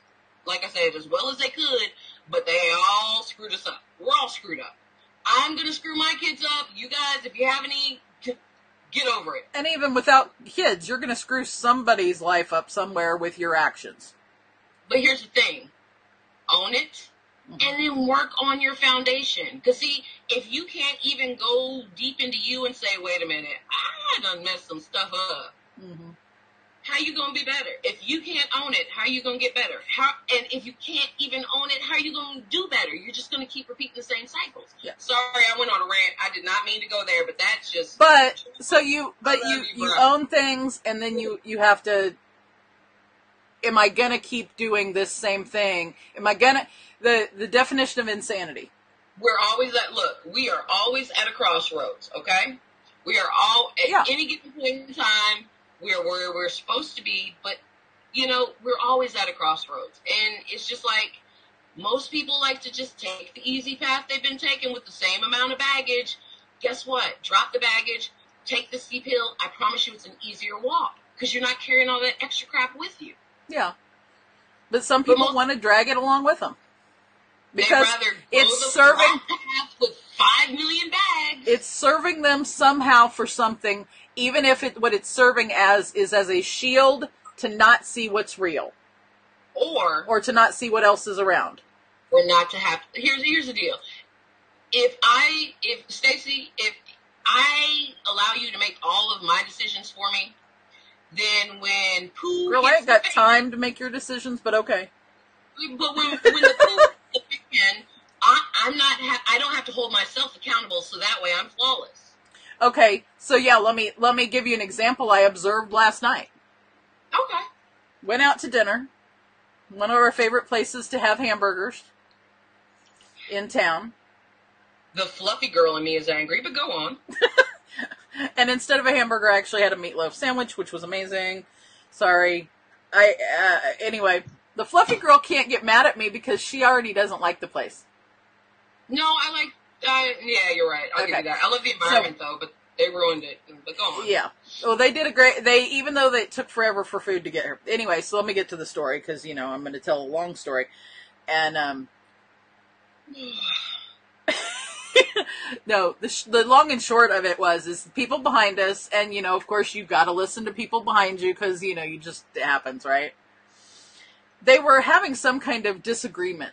like I said, as well as they could, but they all screwed us up. We're all screwed up. I'm going to screw my kids up. You guys, if you have any, get over it. And even without kids, you're going to screw somebody's life up somewhere with your actions. But here's the thing. Own it. and then work on your foundation. Because, see, if you can't even go deep into you and say, wait a minute, I done messed some stuff up. Mm-hmm. How you going to be better? If you can't own it, how are you going to get better? How, and if you can't even own it, how are you going to do better? You're just going to keep repeating the same cycles. Yeah. Sorry, I went on a rant. I did not mean to go there, but that's just... But, so you, but you, you, you own things, and then you, you have to... Am I going to keep doing this same thing? Am I going to... The, the definition of insanity. We're always at... Look, we are always at a crossroads, okay? We are all... At yeah. any given point in time... We're where we're supposed to be, but, you know, we're always at a crossroads. And it's just like most people like to just take the easy path they've been taking with the same amount of baggage. Guess what? Drop the baggage. Take the steep hill. I promise you it's an easier walk because you're not carrying all that extra crap with you. Yeah. But some people most, want to drag it along with them. Because it's serving with five million bags. It's serving them somehow for something, even if it what it's serving as is as a shield to not see what's real, or or to not see what else is around, or not to have. Here's here's the deal. If I if Stacy if I allow you to make all of my decisions for me, then when poo, girl, I ain't got time to make your decisions, but okay. But when when the poo. And I, I'm not. Ha I don't have to hold myself accountable, so that way I'm flawless. Okay, so yeah, let me let me give you an example I observed last night. Okay. Went out to dinner, one of our favorite places to have hamburgers in town. The fluffy girl in me is angry, but go on. And instead of a hamburger, I actually had a meatloaf sandwich, which was amazing. Sorry, I uh, anyway. The fluffy girl can't get mad at me because she already doesn't like the place. No, I like... Uh, yeah, you're right. I'll okay. give you that. I love the environment, so, though, but they ruined it. But go on. Yeah. Well, they did a great... They Even though they, it took forever for food to get here. Anyway, so let me get to the story because, you know, I'm going to tell a long story. And, um... no, the, sh the long and short of it was, is people behind us, and, you know, of course, you've got to listen to people behind you because, you know, you just... It happens, right? They were having some kind of disagreement.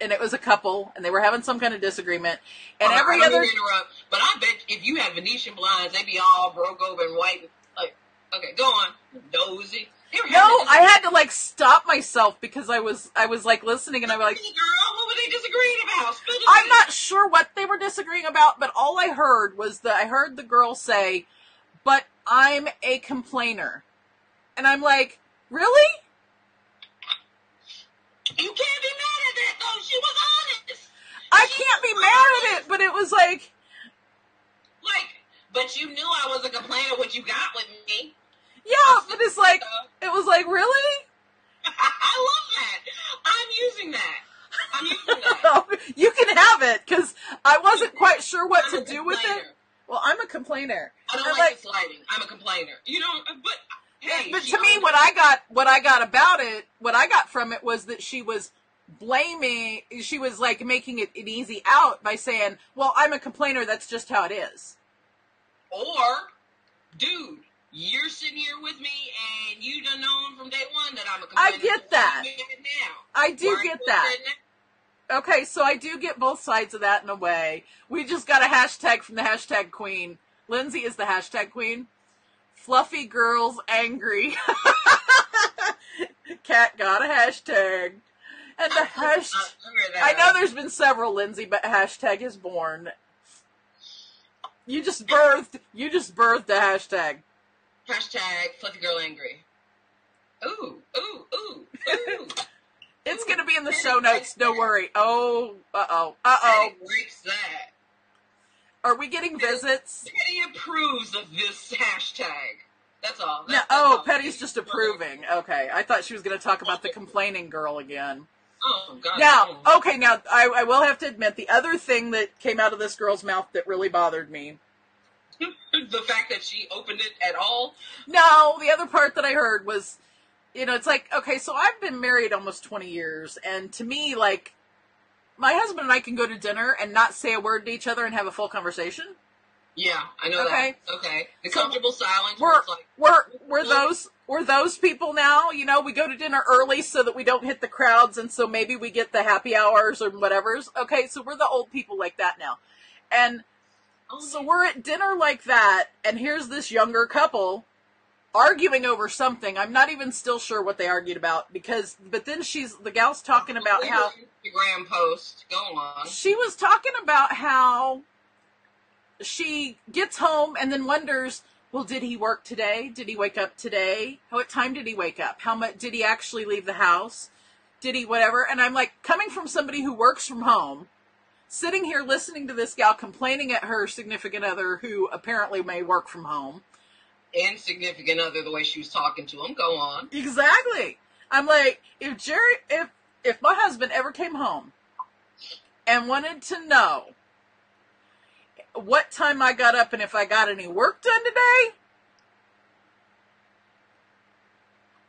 And it was a couple, and they were having some kind of disagreement. And right, every other... Interrupt, but I bet if you had Venetian blinds, they'd be all broke over and white. Like, okay, go on. Dozy. No, I had to, like, stop myself because I was, I was like, listening, and I was like... Girl, what were they disagreeing about? I'm not sure what they were disagreeing about, but all I heard was that I heard the girl say, but I'm a complainer. And I'm like... Really? You can't be mad at that, though. She was honest. I she can't be mad at it, but it was like... Like, but you knew I was a complainer what you got with me. Yeah, but it's like, it was like, really? I love that. I'm using that. I'm using that. You can have it, because I wasn't quite sure what I'm to do with it. Well, I'm a complainer. I don't I'm like, like the sliding. I'm a complainer. You know, but... Hey, but to me, what I got, what I got about it, what I got from it was that she was blaming, she was like making it an easy out by saying, well, I'm a complainer. That's just how it is. Or, dude, you're sitting here with me and you done known from day one that I'm a complainer. I get that. I do get that. Okay. So I do get both sides of that in a way. We just got a hashtag from the hashtag queen. Lindsay is the hashtag queen. Fluffy girls angry. Kat got a hashtag. And the hashtag... I know there's been several, Lindsay, but hashtag is born. You just birthed... You just birthed a hashtag. Hashtag fluffy girl angry. Ooh, ooh, ooh, ooh. It's going to be in the show notes, don't worry. Oh, uh-oh, uh-oh. that. Are we getting visits? Petty approves of this hashtag. That's all. That's, no, oh, that's all. Petty's just approving. Okay. I thought she was going to talk about the complaining girl again. Oh, God. Now, okay, now, I, I will have to admit, the other thing that came out of this girl's mouth that really bothered me. The fact that she opened it at all? No, the other part that I heard was, you know, it's like, okay, so I've been married almost twenty years, and to me, like, my husband and I can go to dinner and not say a word to each other and have a full conversation. Yeah, I know okay. that. Okay. Okay. The comfortable so silence. We're, like, we're, we're those, we're those people now, you know, we go to dinner early so that we don't hit the crowds, and so maybe we get the happy hours or whatever's. Okay, so we're the old people like that now. And so we're at dinner like that, and here's this younger couple arguing over something. I'm not even still sure what they argued about, because, but then she's, the gal's talking about how. Instagram post, go on. She was talking about how she gets home and then wonders, well, did he work today? Did he wake up today? What time did he wake up? How much did he actually leave the house? Did he whatever? And I'm like, coming from somebody who works from home, sitting here listening to this gal complaining at her significant other who apparently may work from home. And significant other, the way she was talking to him. Go on. Exactly. I'm like, if Jerry, if, if my husband ever came home and wanted to know what time I got up and if I got any work done today,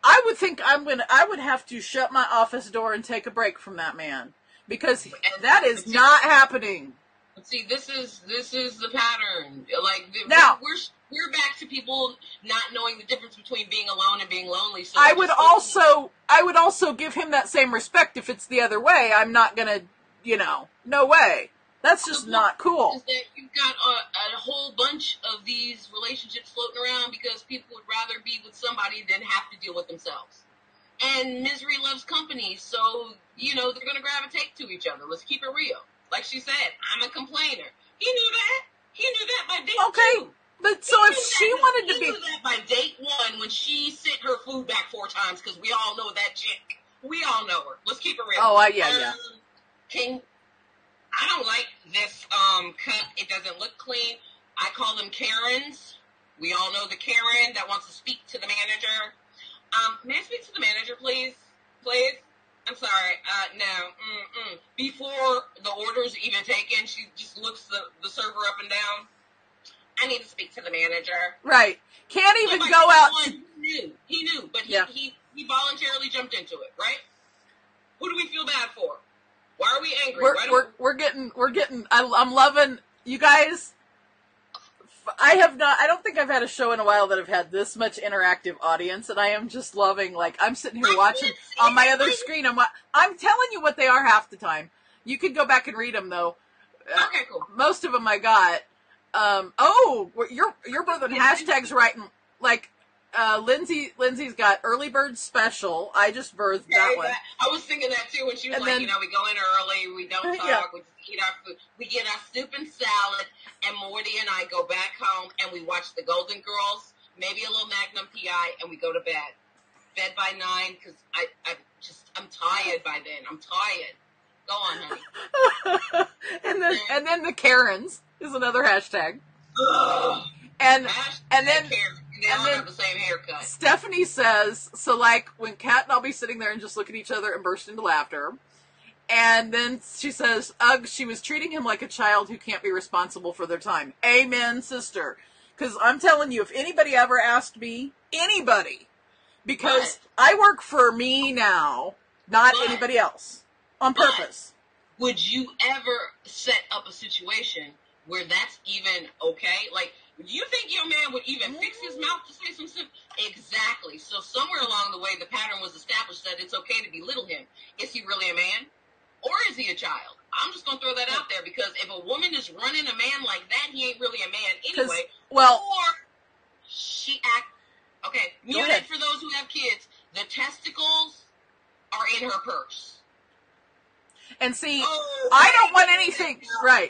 I would think I'm gonna, I would have to shut my office door and take a break from that man, because that is not happening. See, this is this is the pattern. Like now, we're we're back to people not knowing the difference between being alone and being lonely. So I would also I would also give him that same respect if it's the other way. I'm not gonna, you know, no way. That's just not cool. Is that you've got a, a whole bunch of these relationships floating around because people would rather be with somebody than have to deal with themselves. And misery loves company, so, you know, they're going to gravitate to each other. Let's keep it real. Like she said, I'm a complainer. He knew that. He knew that by date okay, two. Okay, but so if she that, wanted to be... He knew that by date one when she sent her food back four times, because we all know that chick. We all know her. Let's keep it real. Oh, uh, yeah, um, yeah. Can... I don't like this um, cup. It doesn't look clean. I call them Karens. We all know the Karen that wants to speak to the manager. Um, may I speak to the manager, please? Please? I'm sorry. Uh, no. Mm-mm. Before the order's even taken, she just looks the, the server up and down. I need to speak to the manager. Right. Can't even Nobody go out. To... He knew. He knew, but he, yeah. he, he voluntarily jumped into it, right? Who do we feel bad for? Why are we angry? We're, we're, we're getting, we're getting, I, I'm loving, you guys, I have not, I don't think I've had a show in a while that have had this much interactive audience, and I am just loving, like, I'm sitting here watching on my other screen, I'm I'm telling you what they are half the time. You could go back and read them, though. Okay, cool. Uh, most of them I got. Um, oh, you're, you're both on hashtags writing, like, Uh, Lindsay, Lindsay's got early bird special. I just birthed yeah, that one. That, I was thinking that too when she was and like, then, you know, we go in early, we don't talk, yeah. we just eat our food, we get our soup and salad, and Morty and I go back home and we watch the Golden Girls, maybe a little Magnum P I, and we go to bed. Bed by nine, because I, I just, I'm tired by then. I'm tired. Go on, honey. and then, and then the Karens is another hashtag. Ugh. And hashtag and then. Karen. They all have the same haircut. Stephanie says, so like when Kat and I'll be sitting there and just look at each other and burst into laughter. And then she says, ugh, she was treating him like a child who can't be responsible for their time. Amen, sister. Because I'm telling you, if anybody ever asked me, anybody, because but, I work for me now, not but, anybody else, on purpose. Would you ever set up a situation where that's even okay? Like, you think your man would even fix his mouth to say some stuff? Exactly. So somewhere along the way, the pattern was established that it's okay to belittle him. Is he really a man? Or is he a child? I'm just going to throw that out there, because if a woman is running a man like that, he ain't really a man anyway. Well, or she act... Okay, muted for those who have kids. The testicles are in her purse. And see, oh, I don't want anything... Right.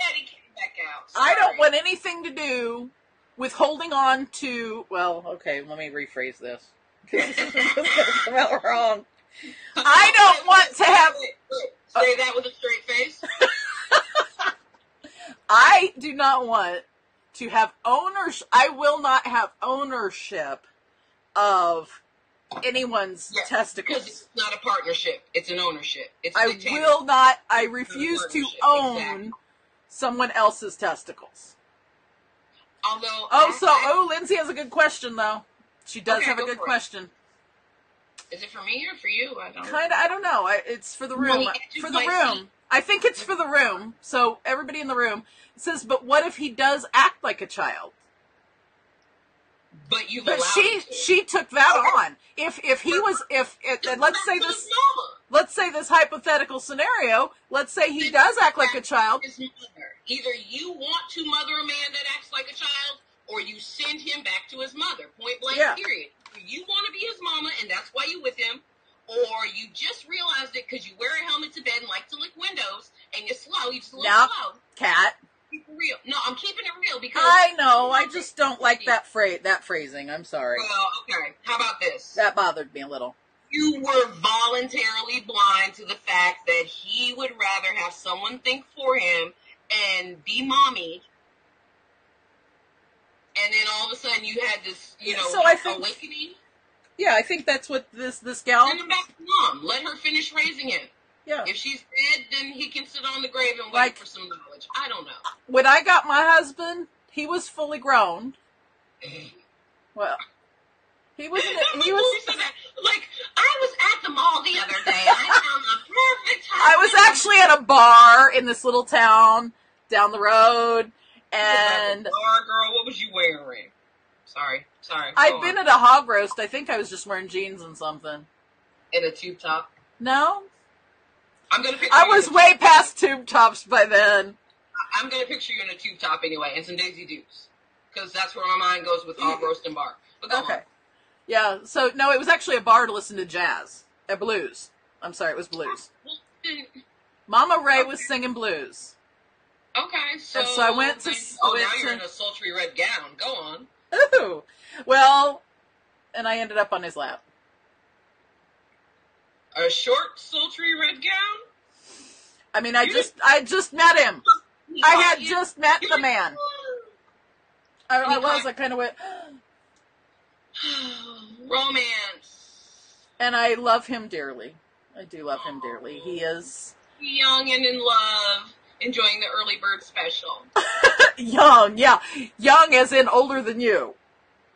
I don't want anything to do... with holding on to, well, okay, let me rephrase this. This is going to come out wrong. I don't want to have... Say that with a straight face. I do not want to have ownership. I will not have ownership of anyone's yes, testicles. Because it's not a partnership. It's an ownership. It's I will not, I refuse to own exactly. someone else's testicles. Although oh, I, so, I, oh, Lindsay has a good question, though. She does okay, have a good question. It. Is it for me or for you? I don't Kinda, know. I don't know. I, it's for the room. Well, for the room. Seat. I think it's for the room. So, everybody in the room says, but what if he does act like a child? But you've but allowed she to. She took that on. If if he was if it, and let's say this let's say this hypothetical scenario, let's say he does act like a child. Either you want to mother a man that acts like a child, or you send him back to his mother. Point blank, yeah. Period. You want to be his mama, and that's why you're with him. Or you just realized it because you wear a helmet to bed and like to lick windows, and you're slow. You just look nope. slow. Cat. Keep it real. No, I'm keeping it real because I know. I just don't like that phrase. That phrasing. I'm sorry. Well, okay. How about this? That bothered me a little. You were voluntarily blind to the fact that he would rather have someone think for him and be mommy. And then all of a sudden you had this, you know, so I think, awakening. Yeah, I think that's what this this gal. Send him back to mom. Let her finish raising him. Yeah. If she's dead, then he can sit on the grave and wait like, for some knowledge. I don't know. When I got my husband, he was fully grown. Well, he wasn't. He was like I was at the mall the other day. I found the perfect husband. I was actually at a bar in this little town down the road. And bar girl, what was you wearing? Sorry, sorry. I've been on. At a hog roast. I think I was just wearing jeans and something. And a tube top. No, I'm gonna. Picture I was way tube past top. Tube tops by then. I'm gonna picture you in a tube top anyway, and some Daisy Dukes, because that's where my mind goes with hog roast and bar. But go okay. On. Yeah. So no, it was actually a bar to listen to jazz, a blues. I'm sorry, it was blues. Mama Ray okay. was singing blues. Okay, so, and so I went to. Oh, went now you're to, in a sultry red gown. Go on. Ooh, well, and I ended up on his lap. A short, sultry red gown. I mean, I you just, didn't... I just met him. You I had you, just met the man. I, I was. I kind of went romance, and I love him dearly. I do love him dearly. He is young and in love. Enjoying the early bird special. Young, yeah. Young as in older than you.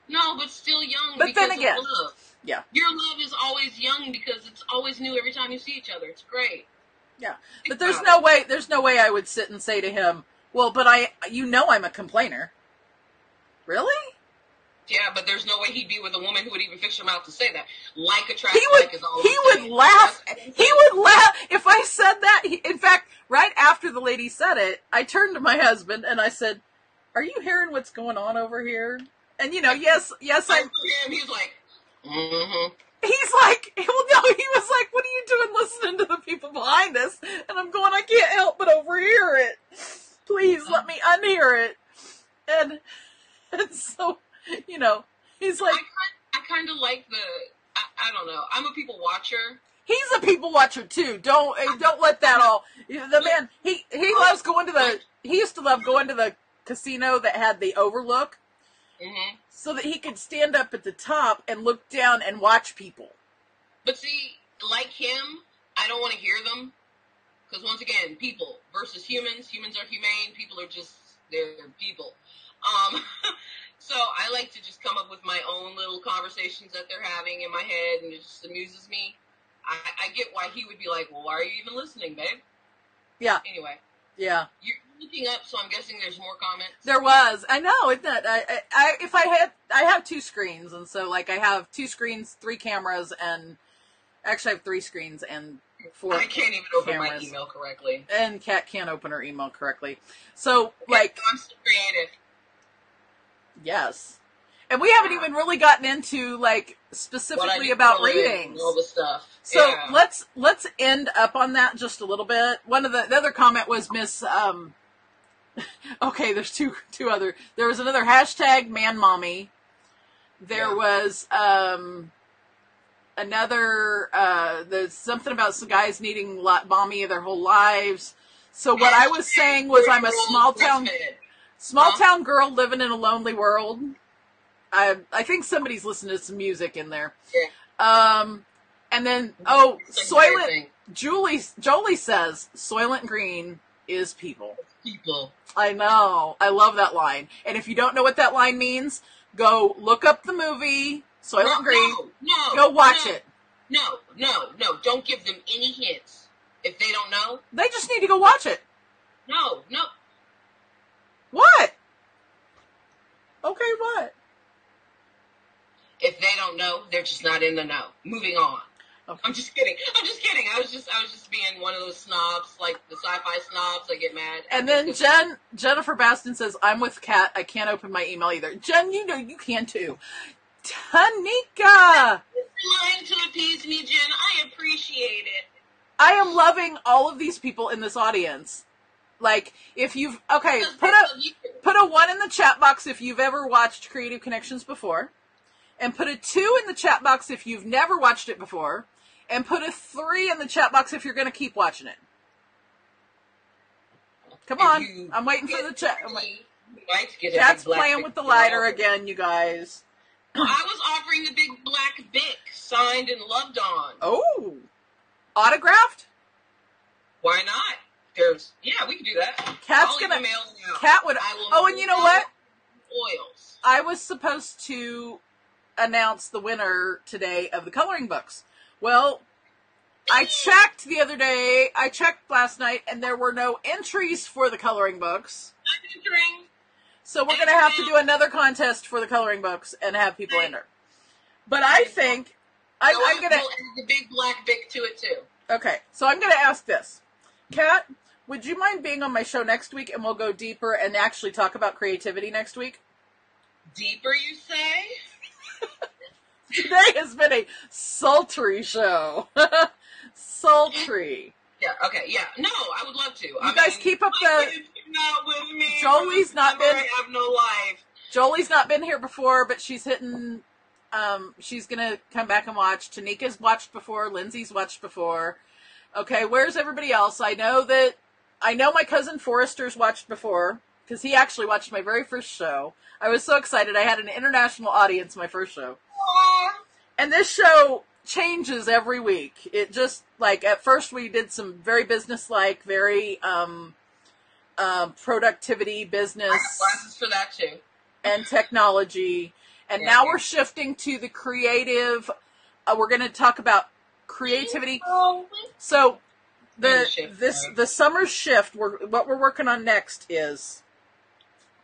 No, but still young but because then again, of love. Yeah. Your love is always young because it's always new every time you see each other. It's great. Yeah. But there's no way there's no way I would sit and say to him, well, but I you know I'm a complainer. Really? Yeah, but there's no way he'd be with a woman who would even fix her mouth to say that. Like a trash bag is all. He would laugh. He would laugh if I said that. He, in fact, right after the lady said it, I turned to my husband and I said, "Are you hearing what's going on over here?" And you know, yes, yes, I. He's like, mm-hmm. He's like, well, no, he was like, "What are you doing listening to the people behind us?" And I'm going, I can't help but overhear it. Please let me unhear it. And and so. You know, he's like... I, I kind of like the... I, I don't know. I'm a people watcher. He's a people watcher, too. Don't I'm, don't let that all... The man, he, he loves going to the... He used to love going to the casino that had the overlook mm-hmm. so that he could stand up at the top and look down and watch people. But see, like him, I don't want to hear them. Because once again, people versus humans. Humans are humane. People are just... They're people. Um... So I like to just come up with my own little conversations that they're having in my head, and it just amuses me. I, I get why he would be like, well, why are you even listening, babe? Yeah. Anyway. Yeah. You're looking up, so I'm guessing there's more comments. There was. I know, isn't it? I, I, I, if I had, I have two screens, and so, like, I have two screens, three cameras, and actually I have three screens and four I can't even open my email correctly. And Kat can't open her email correctly. So, like. I'm so creative. Yes. And we haven't even really gotten into like specifically about readings. All the stuff. So yeah. let's let's end up on that just a little bit. One of the, the other comment was Miss um okay, there's two two other there was another hashtag man mommy. There yeah. was um another uh there's something about some guys needing mommy their whole lives. So what hashtag I was saying was I'm a small town Small huh? town girl living in a lonely world. I I think somebody's listening to some music in there. Yeah. Um, and then oh, Soylent Julie Jolie says Soylent Green is people. People. I know. I love that line. And if you don't know what that line means, go look up the movie Soylent no, Green. No, no. Go watch no, it. No, no, no. Don't give them any hints if they don't know. They just need to go watch it. No, no. What? Okay, what? If they don't know, they're just not in the know. Moving on. Okay. I'm just kidding. I'm just kidding. I was just I was just being one of those snobs, like the sci-fi snobs. I get mad. And then Jen Jennifer Baston says, I'm with Kat. I can't open my email either. Jen, you know you can too. Tanika. Lying to appease me, Jen. I appreciate it. I am loving all of these people in this audience. Like, if you've, okay, put a, put a one in the chat box if you've ever watched Creative Connections before. And put a two in the chat box if you've never watched it before. And put a three in the chat box if you're going to keep watching it. Come on. I'm waiting for the chat. Chat's playing with the lighter again, you guys. I was offering the big black Bic signed and loved on. Oh. Autographed? Why not? There's, yeah, we can do that. Cat's gonna mail out. Cat would. Oh, and you know what? Oils. I was supposed to announce the winner today of the coloring books. Well, I checked the other day. I checked last night, and there were no entries for the coloring books. I'm entering. So we're going to have to do another contest for the coloring books and have people enter. But I think I, no, I'm going to add the big black Bic to it too. Okay, so I'm going to ask this, Kat. Would you mind being on my show next week, and we'll go deeper and actually talk about creativity next week? Deeper, you say? Today has been a sultry show. Sultry. Yeah, okay, yeah. No, I would love to. You I guys mean, keep up the... Not with me. Jolie's not been... I have no life. Jolie's not been here before, but she's hitting... Um, she's going to come back and watch. Tanika's watched before. Lindsay's watched before. Okay, where's everybody else? I know that... I know my cousin Forrester's watched before, because he actually watched my very first show. I was so excited. I had an international audience my first show. Aww. And this show changes every week. It just, like, at first we did some very business-like, very um, um, productivity, business. I have classes for that, too. And technology. And yeah, now yeah. we're shifting to the creative. Uh, we're going to talk about creativity. So... The shift, this right? the summer shift. We're, what we're working on next is,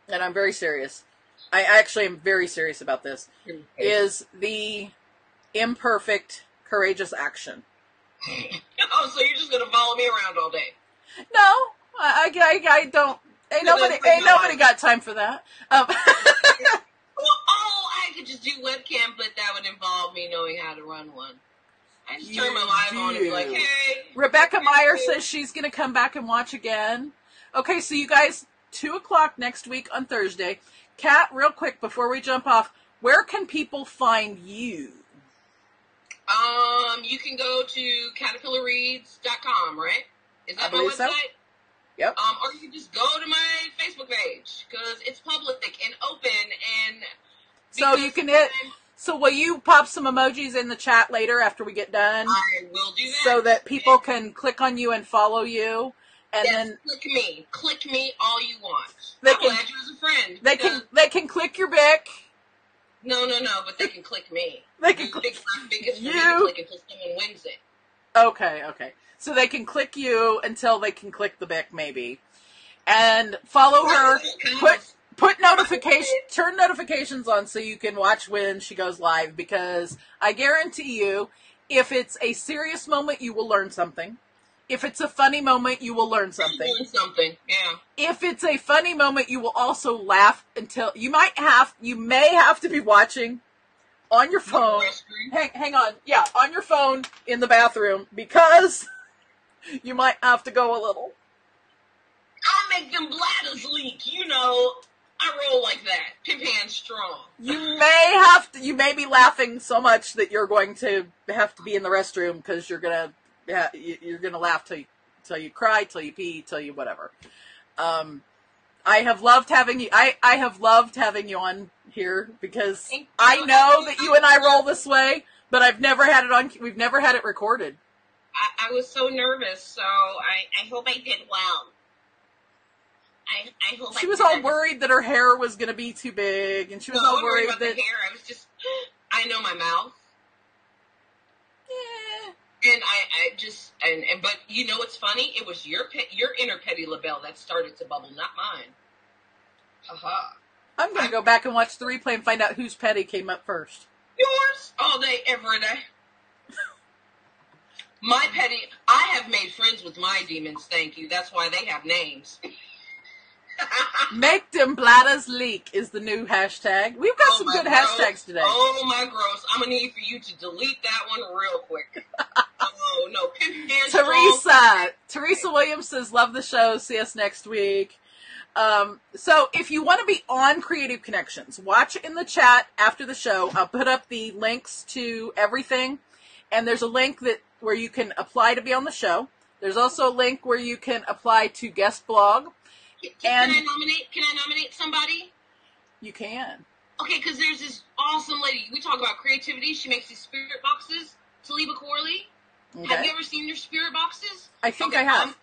and I'm very serious. I actually am very serious about this. Okay. Is the imperfect courageous action? Oh, so you're just gonna follow me around all day? No, I I, I don't. Ain't no, nobody ain't nobody got time for that. Um, well, oh, I could just do webcam, but that would involve me knowing how to run one. I just turn my live on and be like, hey. Rebecca Meyer says she's going to come back and watch again. Okay, so you guys, two o'clock next week on Thursday. Kat, real quick, before we jump off, where can people find you? Um, you can go to caterpillar reads dot com, right? Is that my website? So. Yep. Um, or you can just go to my Facebook page, because it's public and open. and So you can hit... So will you pop some emojis in the chat later after we get done? I will do that. So that people can click on you and follow you. And yes, then click me. Click me all you want. They I'm can, glad you was a friend. They can they can click your Bic. No, no, no, but they can click me. They can click you. They click until someone wins it. Okay, okay. So they can click you until they can click the Bic maybe. And follow her. Put Put notification, turn notifications on so you can watch when she goes live, because I guarantee you, if it's a serious moment, you will learn something. If it's a funny moment, you will learn something. Learn something, yeah. If it's a funny moment, you will also laugh until you might have, you may have to be watching on your phone. Hang, hang on, yeah, on your phone in the bathroom, because you might have to go a little. I'll make them bladders leak, you know. I roll like that. Pimp hand strong. You may have to, you may be laughing so much that you're going to have to be in the restroom, because you're gonna you're gonna laugh till you, till you cry, till you pee, till you whatever. Um, I have loved having you. I I have loved having you on here, because I know that you and I roll this way, but I've never had it on. We've never had it recorded. I, I was so nervous, so I I hope I did well. I, I hope she I was all that. worried that her hair was going to be too big, and she was no, all I'm worried about that the hair. I was just, I know my mouth, yeah. and I, I just, and, and but you know what's funny? It was your pet, your inner Petty LaBelle that started to bubble, not mine. Haha. Uh-huh. I'm going to go back and watch the replay and find out whose Petty came up first. yours all day, every day. My petty, I have made friends with my demons, thank you. That's why they have names. Make them bladders leak is the new hashtag. We've got oh some good gross. hashtags today. Oh my gross. I'm going to need for you to delete that one real quick. Oh no. Teresa. Teresa Williams says, love the show. See us next week. Um, so if you want to be on Creative Connections, watch in the chat after the show. I'll put up the links to everything. And there's a link that where you can apply to be on the show. There's also a link where you can apply to guest blog. Can, and can I nominate? Can I nominate somebody? You can. Okay, because there's this awesome lady. We talk about creativity. She makes these spirit boxes. Talibah Corley. Okay. Have you ever seen your spirit boxes? I think okay, I have. I'm,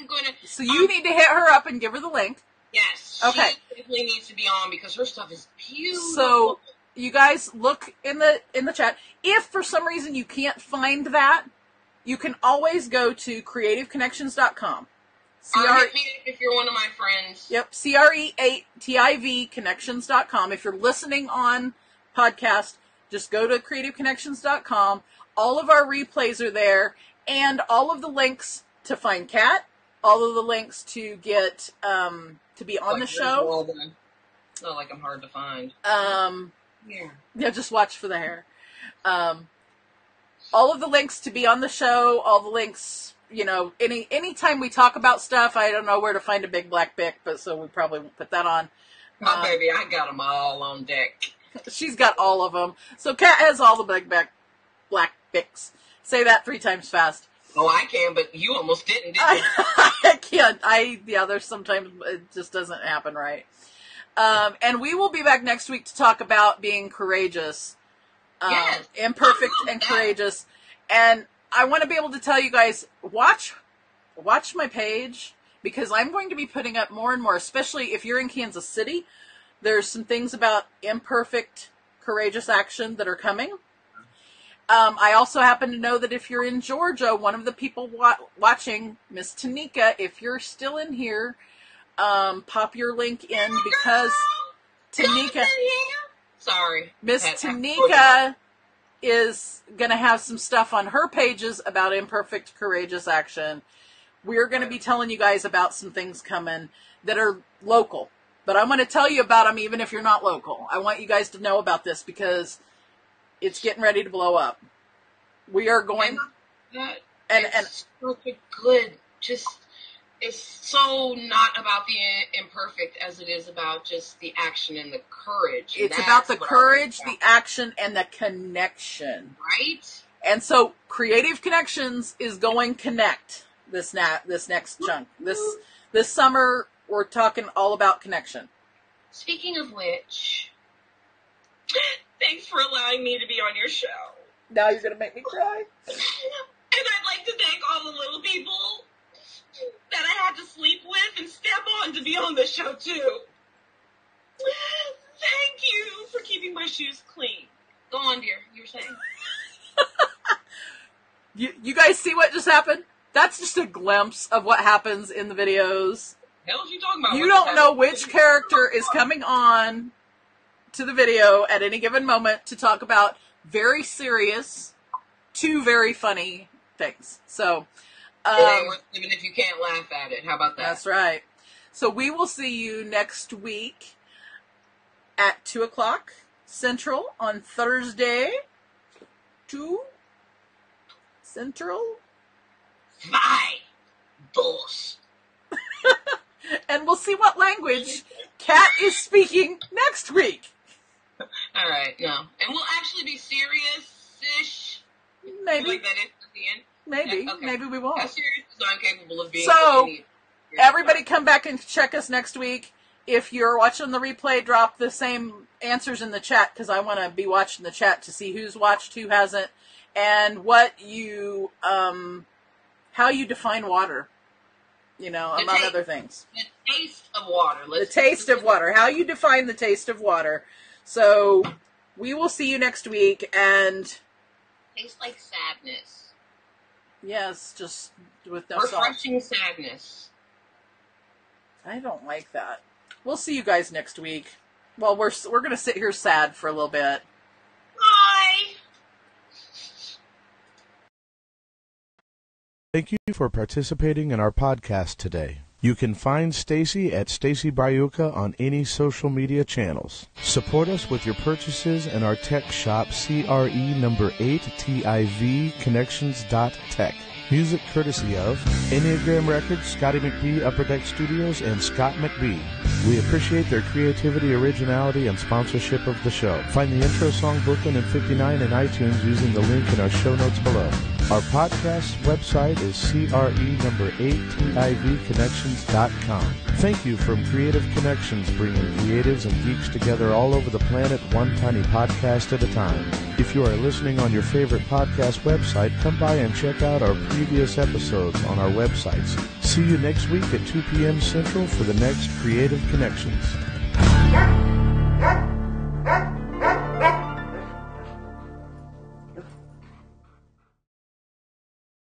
I'm gonna. So you I'm, need to hit her up and give her the link. Yes. Okay. She definitely needs to be on because her stuff is beautiful. So you guys look in the in the chat. If for some reason you can't find that, you can always go to creative connections dot com. Hit me if you're one of my friends. Yep, C R E A T I V connections dot com. If you're listening on podcast, just go to creative connections dot com. All of our replays are there, and all of the links to find Kat, all of the links to get um, to be on like the show. Well it's not like I'm hard to find. Um, yeah. Yeah, just watch for the hair. Um, all of the links to be on the show, all the links. You know, any anytime we talk about stuff, I don't know where to find a big black bic, but so we probably won't put that on. My um, baby, I got them all on deck. She's got all of them. So Kat has all the big black black bics. Say that three times fast. Oh, I can, but you almost didn't, did you? I, I can't. I yeah. There's sometimes it just doesn't happen right. Um, and we will be back next week to talk about being courageous, um, yes. imperfect, and that. courageous, and. I want to be able to tell you guys, watch watch my page, because I'm going to be putting up more and more, especially if you're in Kansas City. There's some things about imperfect, courageous action that are coming. Um, I also happen to know that if you're in Georgia, one of the people wa watching, Miss Tanika, if you're still in here, um, pop your link in, because Tanika... Sorry. Miss Tanika... is going to have some stuff on her pages about imperfect, courageous action. We're going to be telling you guys about some things coming that are local. But I'm going to tell you about them even if you're not local. I want you guys to know about this because it's getting ready to blow up. We are going... And, and, and it's so good. Just, it's so not about the imperfect as it is about just the action and the courage. It's about the courage, the action, and the connection. Right? And so Creative Connections is going connect this na this next chunk. This this summer, we're talking all about connection. Speaking of which, thanks for allowing me to be on your show. Now you're going to make me cry. And I'd like to thank all the little people that I had to sleep with and step on to be on the show, too. Thank you for keeping my shoes clean. Go on, dear. You were saying. you, you guys see what just happened? That's just a glimpse of what happens in the videos. The hell is you talking about? You don't know which character is coming on to the video at any given moment to talk about very serious to very funny things. So... Um, even if you can't laugh at it. How about that? That's right. So we will see you next week at two o'clock Central on Thursday. two Central. My boss. And we'll see what language Kat is speaking next week. All right. No. And we'll actually be serious-ish. Maybe. Like that is at the end. Maybe. Yeah, okay. Maybe we won't. As serious as I'm capable of being. So, everybody come back and check us next week. If you're watching the replay, drop the same answers in the chat, because I want to be watching the chat to see who's watched, who hasn't, and what you, um, how you define water, you know, the among taste, other things. The taste of water. Let's the taste of water. How you define the taste of water. So, we will see you next week, and... Tastes like sadness. Yes, just with no refreshing salt. Sadness. I don't like that. We'll see you guys next week. Well, we're we're gonna sit here sad for a little bit. Oh. Thank you for participating in our podcast today. You can find Stacy at Stacy Braiuca on any social media channels. Support us with your purchases in our tech shop, C R E number eight, T I V, connections dot tech. Music courtesy of Enneagram Records, Scotty McBee, Upper Deck Studios, and Scott McBee. We appreciate their creativity, originality, and sponsorship of the show. Find the intro song Brooklyn in fifty-nine in iTunes using the link in our show notes below. Our podcast website is C R E number eight T I V connections dot com. Thank you from Creative Connections, bringing creatives and geeks together all over the planet, one tiny podcast at a time. If you are listening on your favorite podcast website, come by and check out our previous episodes on our websites. See you next week at two p m Central for the next Creative Connections.